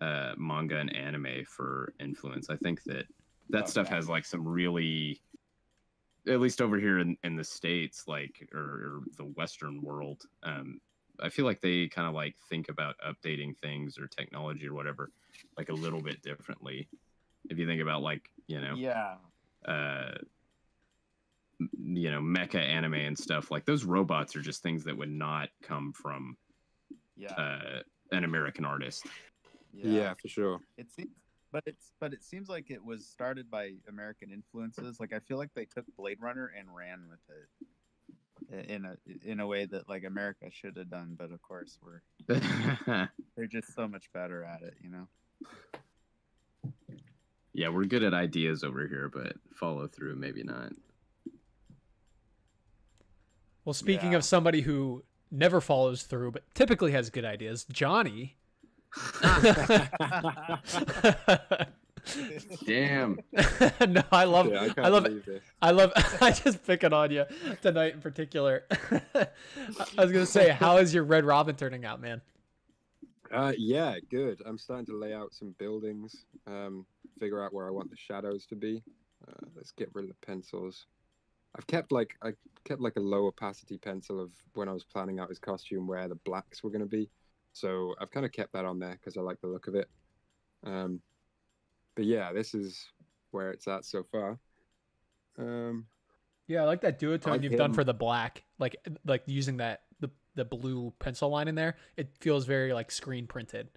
uh, manga and anime for influence. I think that that okay. stuff has like some really, at least over here in, in the States, like or, or the Western world, um, I feel like they kind of like think about updating things or technology or whatever like a little bit differently. If you think about like, you know, yeah. Uh, you know, mecha anime and stuff, like those robots are just things that would not come from yeah. uh, an American artist. Yeah. yeah, for sure. It seems, but it's but it seems like it was started by American influences. Like, I feel like they took Blade Runner and ran with it in a in a way that like America should have done, but of course we're they're just so much better at it, you know. Yeah, we're good at ideas over here, but follow through maybe not. Well, speaking yeah. of somebody who never follows through, but typically has good ideas, Johnny. Damn. No, I love yeah, I, I love it. I love I just picking on you tonight in particular. I was going to say, how is your Red Robin turning out, man? Uh, yeah, good. I'm starting to lay out some buildings, um, figure out where I want the shadows to be. Uh, let's get rid of the pencils. I've kept like I kept like a low opacity pencil of when I was planning out his costume where the blacks were going to be, so I've kind of kept that on there because I like the look of it. Um, but yeah, this is where it's at so far. Um, yeah, I like that duotone like you've him. done for the black, like like using that the the blue pencil line in there. It feels very like screen printed.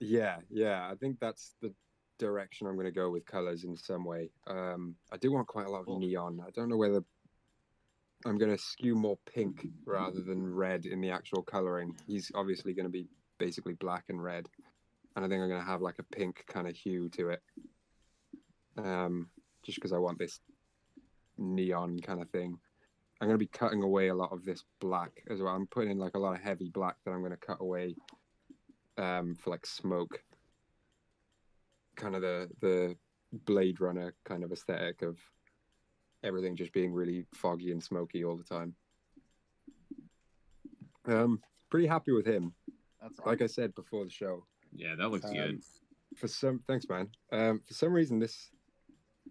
Yeah, yeah, I think that's the direction I'm going to go with colors in some way. Um, I do want quite a lot of neon. I don't know whether I'm going to skew more pink rather than red in the actual coloring. He's obviously going to be basically black and red, and I think I'm going to have like a pink kind of hue to it. Um, just because I want this neon kind of thing. I'm going to be cutting away a lot of this black as well. I'm putting in like a lot of heavy black that I'm going to cut away um, for like smoke. Kind of the the Blade Runner kind of aesthetic of everything just being really foggy and smoky all the time. Um, pretty happy with him. That's awesome. Like I said before the show. Yeah, that looks um, good. For some, thanks, man. Um, for some reason, this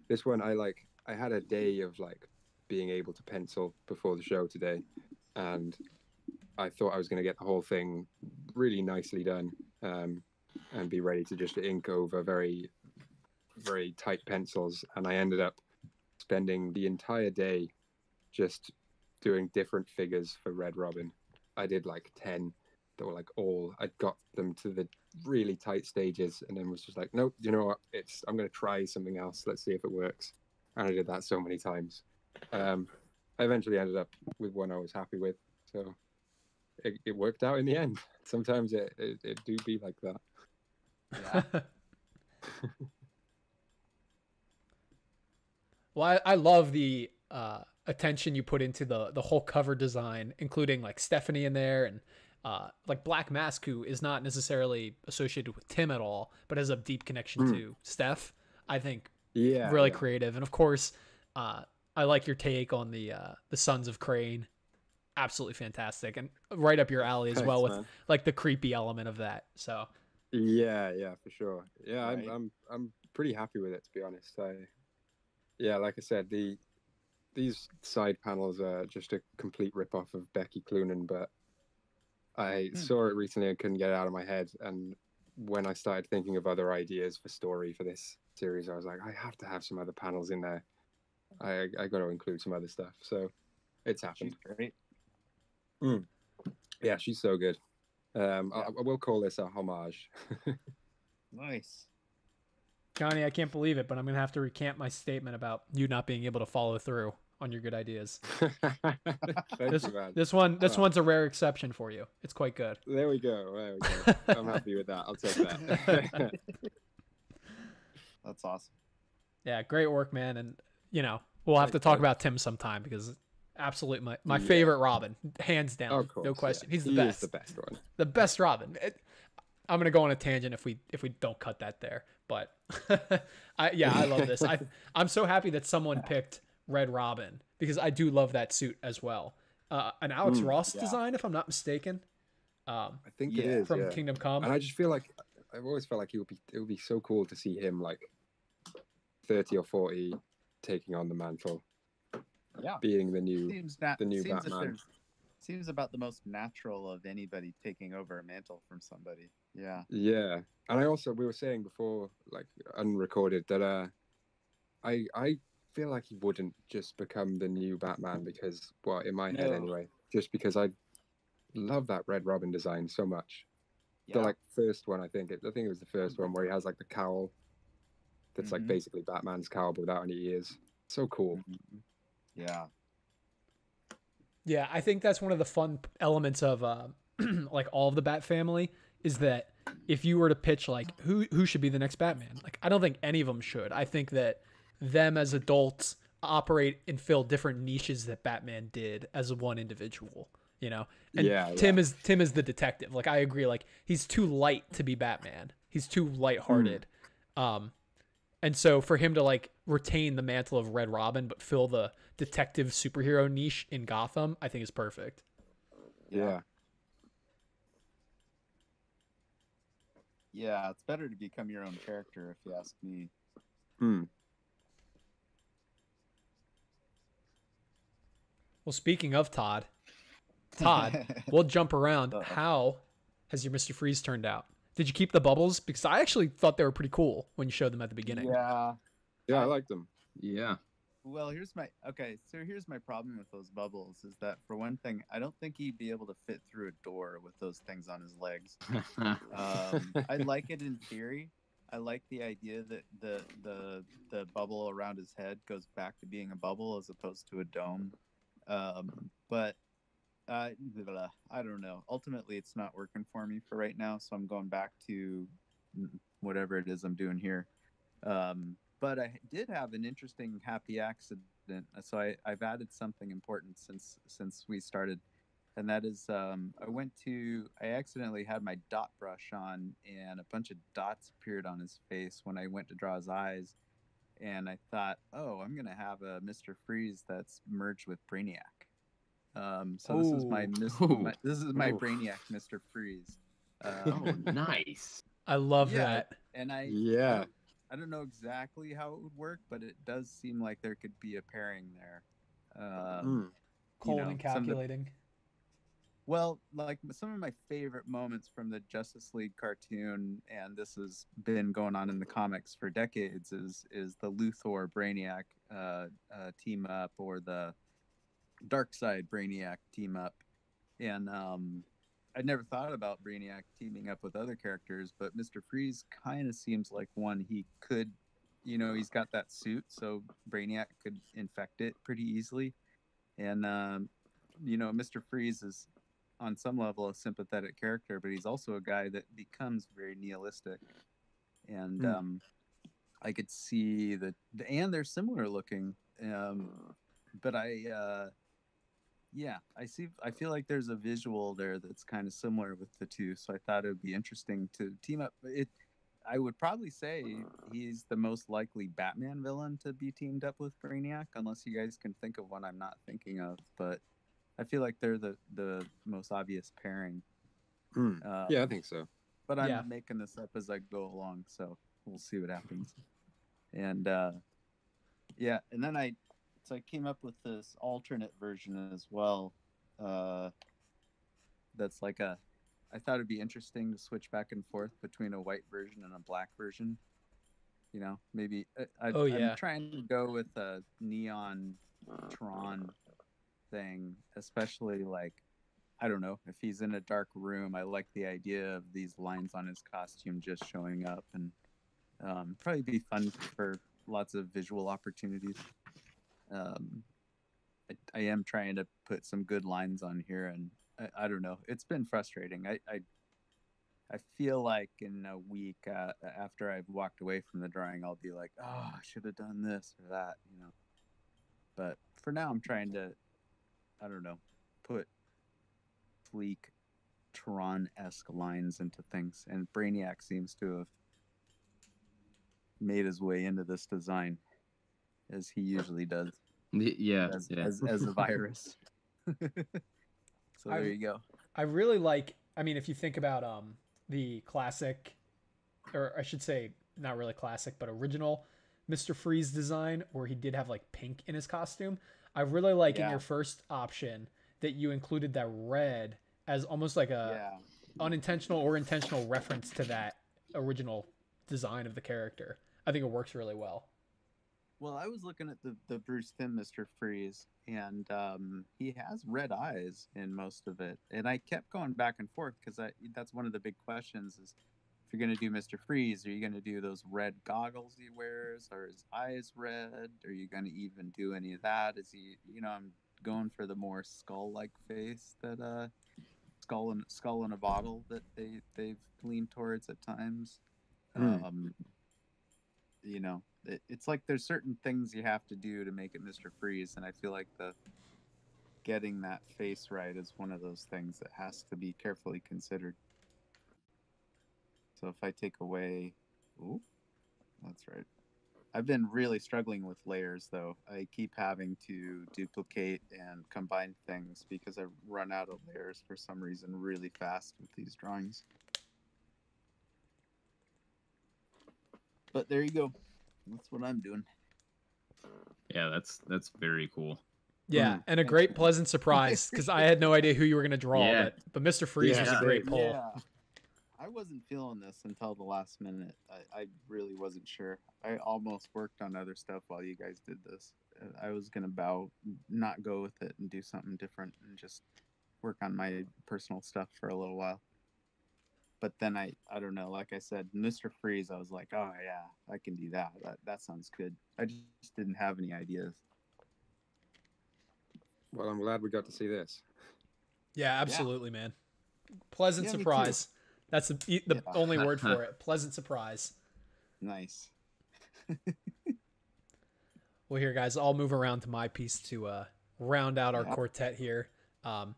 this one I like. I had a day of like being able to pencil before the show today, and I thought I was going to get the whole thing really nicely done. Um, and be ready to just ink over very, very tight pencils. And I ended up spending the entire day just doing different figures for Red Robin. I did like ten that were like all, I got them to the really tight stages and then was just like, nope, you know what? It's, I'm going to try something else. Let's see if it works. And I did that so many times. Um, I eventually ended up with one I was happy with. So it, it worked out in the end. Sometimes it, it, it do be like that. Yeah. Well, I, I love the uh, attention you put into the the whole cover design, including like Stephanie in there and uh, like Black Mask, who is not necessarily associated with Tim at all, but has a deep connection mm. to Steph. I think yeah, really yeah. creative, and of course, uh, I like your take on the uh, the Sons of Crane. Absolutely fantastic, and right up your alley as Thanks, well with man. like the creepy element of that. So. Yeah, yeah, for sure. Yeah, right. I'm, I'm, I'm pretty happy with it, to be honest. I, yeah, like I said, the these side panels are just a complete ripoff of Becky Cloonan, but I mm. saw it recently and couldn't get it out of my head. And when I started thinking of other ideas for story for this series, I was like, I have to have some other panels in there I I got to include some other stuff. So it's happened. She's great. Mm. Yeah, she's so good. Um, yeah. I, I will call this a homage. Nice. Johnny, I can't believe it, but I'm going to have to recant my statement about you not being able to follow through on your good ideas. this, you, this one, this oh. one's a rare exception for you. It's quite good. There we go. There we go. I'm happy with that. I'll take that. That's awesome. Yeah, great work, man. And you know, we'll have Thank to talk God. about Tim sometime, because absolutely my, my yeah. favorite Robin, hands down, of course, no question. Yeah. He's the he best. Is the best one. The best Robin. It, I'm gonna go on a tangent if we if we don't cut that there. But I, yeah, I love this. I I'm so happy that someone picked Red Robin, because I do love that suit as well. Uh, an Alex mm, Ross yeah. design, if I'm not mistaken. Um, I think yeah, it is from yeah. Kingdom Come. And I just feel like I've always felt like it would be it would be so cool to see him like thirty or forty taking on the mantle. Yeah, being the new seems that, the new seems Batman. Seems about the most natural of anybody taking over a mantle from somebody. Yeah. Yeah, and I also we were saying before, like unrecorded, that uh, I I. feel like he wouldn't just become the new Batman because, well, in my no. head anyway, just because I love that Red Robin design so much. Yeah. The like first one, I think it, I think it was the first mm-hmm. one where he has like the cowl that's mm-hmm. like basically Batman's cowl but without any ears. So cool. Mm-hmm. Yeah. Yeah, I think that's one of the fun elements of uh, like all of the Bat family, is that if you were to pitch like who who should be the next Batman, like I don't think any of them should. I think that them as adults operate and fill different niches that Batman did as one individual, you know? And yeah, Tim yeah. is Tim is the detective. Like I agree, like he's too light to be Batman. He's too lighthearted. Mm. Um and so for him to like retain the mantle of Red Robin but fill the detective superhero niche in Gotham, I think is perfect. Yeah. Yeah, it's better to become your own character if you ask me. Hmm. Well, speaking of Todd, Todd, we'll jump around. Uh-oh. How has your Mister Freeze turned out? Did you keep the bubbles? Because I actually thought they were pretty cool when you showed them at the beginning. Yeah. Yeah, I like them. Yeah. Well, here's my, okay, so here's my problem with those bubbles is that, for one thing, I don't think he'd be able to fit through a door with those things on his legs. um, I like it in theory. I like the idea that the, the, the bubble around his head goes back to being a bubble as opposed to a dome. Um, but, uh, I don't know. Ultimately, it's not working for me for right now. So I'm going back to whatever it is I'm doing here. Um, but I did have an interesting happy accident. So I, I've added something important since, since we started. And that is, um, I went to, I accidentally had my dot brush on and a bunch of dots appeared on his face when I went to draw his eyes. And I thought, oh, I'm going to have a Mister Freeze that's merged with Brainiac. Um, so oh. this is my, my this is my oh. Brainiac Mister Freeze. Um, oh, nice! I love yeah, that. And I yeah, I, I don't know exactly how it would work, but it does seem like there could be a pairing there. Um, mm. Cold you know, and calculating. The, well, like some of my favorite moments from the Justice League cartoon, and this has been going on in the comics for decades, is is the Luthor Brainiac uh, uh, team up or the Darkseid Brainiac team up. And um, I never thought about Brainiac teaming up with other characters, but Mister Freeze kind of seems like one he could, you know, he's got that suit, so Brainiac could infect it pretty easily. And, um, you know, Mister Freeze is, on some level, a sympathetic character, but he's also a guy that becomes very nihilistic. And mm. um, I could see that, and they're similar looking. Um, but I, uh, yeah, I see, I feel like there's a visual there that's kind of similar with the two. So I thought it would be interesting to team up. It, I would probably say he's the most likely Batman villain to be teamed up with Brainiac, unless you guys can think of one I'm not thinking of, but I feel like they're the, the most obvious pairing. Mm. Uh, yeah, I think so. But I'm yeah. making this up as I go along, so we'll see what happens. And uh, yeah, and then I so I came up with this alternate version as well. Uh, that's like a, I thought it'd be interesting to switch back and forth between a white version and a black version. you know, maybe I, oh, yeah. I'm trying to go with a neon Tron thing, especially like, I don't know, if he's in a dark room, I like the idea of these lines on his costume just showing up, and um, probably be fun for lots of visual opportunities. Um, I, I am trying to put some good lines on here, and I, I don't know. It's been frustrating. I, I, I feel like in a week uh, after I've walked away from the drawing, I'll be like, oh, I should have done this or that, you know. But for now, I'm trying to, I don't know, put fleek Tron-esque lines into things, and Brainiac seems to have made his way into this design, as he usually does. Yeah, as, yeah. as, as a virus. So there I, you go. I really like. I mean, if you think about um the classic, or I should say, not really classic, but original Mister Freeze design, where he did have like pink in his costume. I really like yeah. in your first option that you included that red as almost like a yeah. unintentional or intentional reference to that original design of the character. I think it works really well. Well, I was looking at the, the Bruce Timm Mister Freeze, and um, he has red eyes in most of it. And I kept going back and forth because that's one of the big questions is, if you're going to do Mister Freeze, are you going to do those red goggles he wears? Are his eyes red? Are you going to even do any of that? Is he, you know, I'm going for the more skull-like face that uh, skull in, skull in a bottle that they, they've leaned towards at times. Mm. Um, you know. It's like there's certain things you have to do to make it Mister Freeze, and I feel like the getting that face right is one of those things that has to be carefully considered. So if I take away... Ooh, that's right. I've been really struggling with layers, though. I keep having to duplicate and combine things because I run out of layers for some reason really fast with these drawings. But there you go. That's what I'm doing. Yeah, that's that's very cool. Yeah, and a great pleasant surprise, because I had no idea who you were going to draw, yeah. but, but Mister Freeze yeah. was a great pull. Yeah. I wasn't feeling this until the last minute. I, I really wasn't sure. I almost worked on other stuff while you guys did this. I was going to bow, not go with it and do something different and just work on my personal stuff for a little while. But then I, I don't know, like I said, Mister Freeze, I was like, oh, yeah, I can do that. That, that sounds good. I just didn't have any ideas. Well, I'm glad we got to see this. Yeah, absolutely, yeah. man. Pleasant yeah, surprise. That's a, the yeah. only word for it. Pleasant surprise. Nice. Well, here, guys, I'll move around to my piece to uh, round out our yeah. quartet here. Um,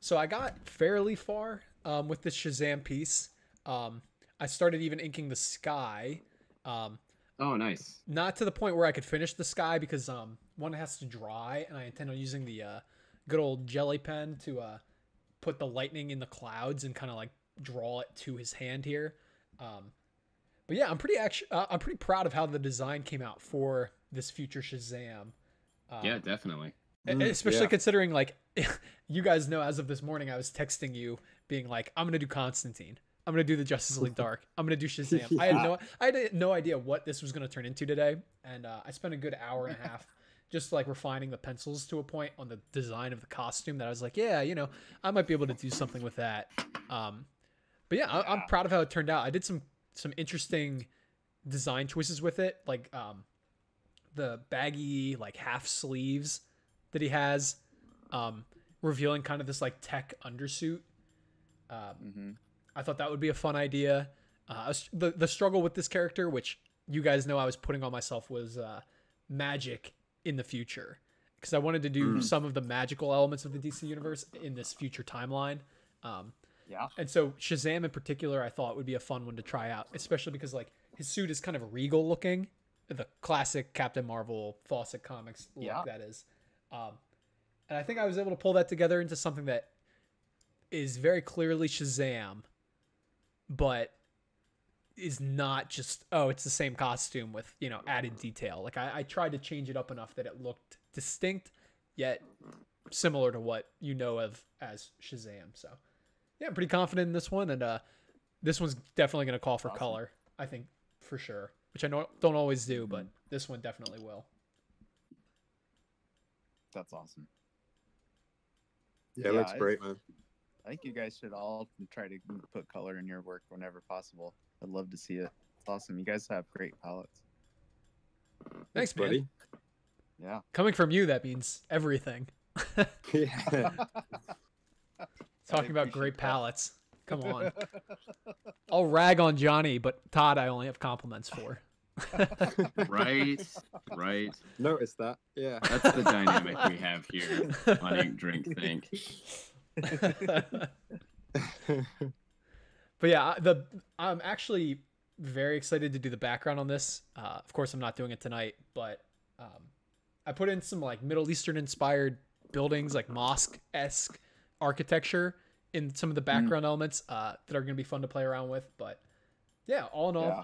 so I got fairly far. Um, with this Shazam piece, um, I started even inking the sky. Um, oh, nice. Not to the point where I could finish the sky because um, one has to dry, and I intend on using the uh, good old jelly pen to uh, put the lightning in the clouds and kind of like draw it to his hand here. Um, but yeah, I'm pretty actually uh, I'm pretty proud of how the design came out for this future Shazam. Um, yeah, definitely. Mm, especially yeah. considering, like, you guys know, as of this morning, I was texting you being like, I'm going to do Constantine. I'm going to do the Justice League Dark. I'm going to do Shazam. yeah. I had no I had no idea what this was going to turn into today. And uh, I spent a good hour and a half just like refining the pencils to a point on the design of the costume that I was like, yeah, you know, I might be able to do something with that. Um, but yeah, I, I'm proud of how it turned out. I did some, some interesting design choices with it. Like um, the baggy, like half sleeves that he has, um, revealing kind of this like tech undersuit. Um, mm-hmm. I thought that would be a fun idea. Uh, the, the struggle with this character, which you guys know I was putting on myself, was uh, magic in the future. Because I wanted to do mm. some of the magical elements of the D C universe in this future timeline. Um, yeah. And so Shazam in particular, I thought would be a fun one to try out, especially because like his suit is kind of regal looking, the classic Captain Marvel Fawcett Comics look yeah. that is. Um, and I think I was able to pull that together into something that is very clearly Shazam, but is not just, oh, it's the same costume with, you know, added detail. Like I, I tried to change it up enough that it looked distinct yet similar to what you know of as Shazam. So yeah, I'm pretty confident in this one. And, uh, this one's definitely going to call for awesome color, I think, for sure. which I don't always do, but this one definitely will. That's awesome. Yeah, yeah, it looks great, man. I think you guys should all try to put color in your work whenever possible. I'd love to see it. It's awesome. You guys have great palettes. Thanks, buddy. Yeah. Coming from you, that means everything. Yeah. Talking about great palettes. Come on. I'll rag on Johnny, but Todd, I only have compliments for. Right, right. Notice that. Yeah. That's the dynamic we have here on Ink Drink Think. But yeah, the I'm actually very excited to do the background on this. Uh, of course, I'm not doing it tonight, but um, I put in some like Middle Eastern inspired buildings, like mosque-esque architecture in some of the background mm. elements uh, that are going to be fun to play around with. But yeah, all in all, yeah.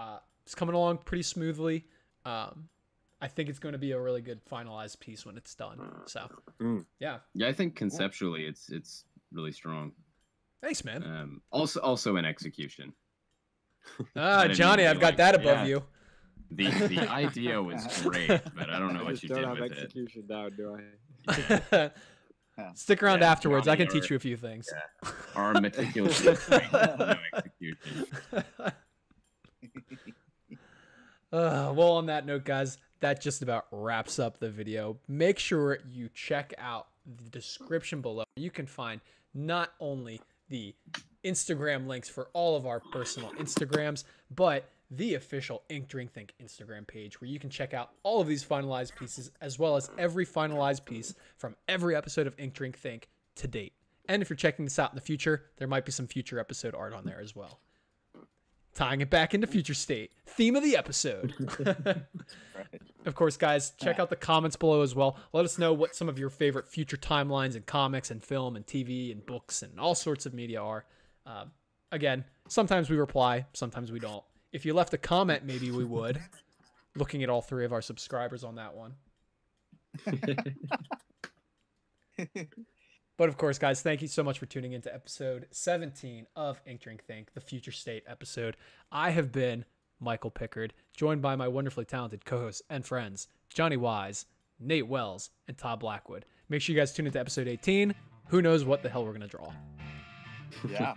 uh, it's coming along pretty smoothly. Um, I think it's going to be a really good finalized piece when it's done. So mm. yeah, yeah, I think conceptually it's it's really strong. Thanks, man. Um, also, also in execution. Ah, Johnny, I've like, got that above yeah, you. The the idea was great, but I don't know I what you don't did have with execution it. Now, do I? Yeah. Yeah. Stick around yeah, afterwards. Johnny, I can teach you a few things. Yeah. Our meticulous no execution. uh, well, on that note, guys, that just about wraps up the video. Make sure you check out the description below. You can find not only the Instagram links for all of our personal Instagrams, but the official Ink Drink Think Instagram page, where you can check out all of these finalized pieces, as well as every finalized piece from every episode of Ink Drink Think to date. And if you're checking this out in the future, there might be some future episode art on there as well. Tying it back into Future State, theme of the episode. Right. Of course, guys, check out the comments below as well. Let us know what some of your favorite future timelines and comics and film and T V and books and all sorts of media are. Uh, again, sometimes we reply, sometimes we don't. If you left a comment, maybe we would. Looking at all three of our subscribers on that one. But of course, guys, thank you so much for tuning into episode seventeen of Ink Drink Think, the Future State episode. I have been Michael Pickard, joined by my wonderfully talented co-hosts and friends, Johnny Wise, Nate Wells, and Todd Blackwood. Make sure you guys tune into episode eighteen. Who knows what the hell we're going to draw? Yeah.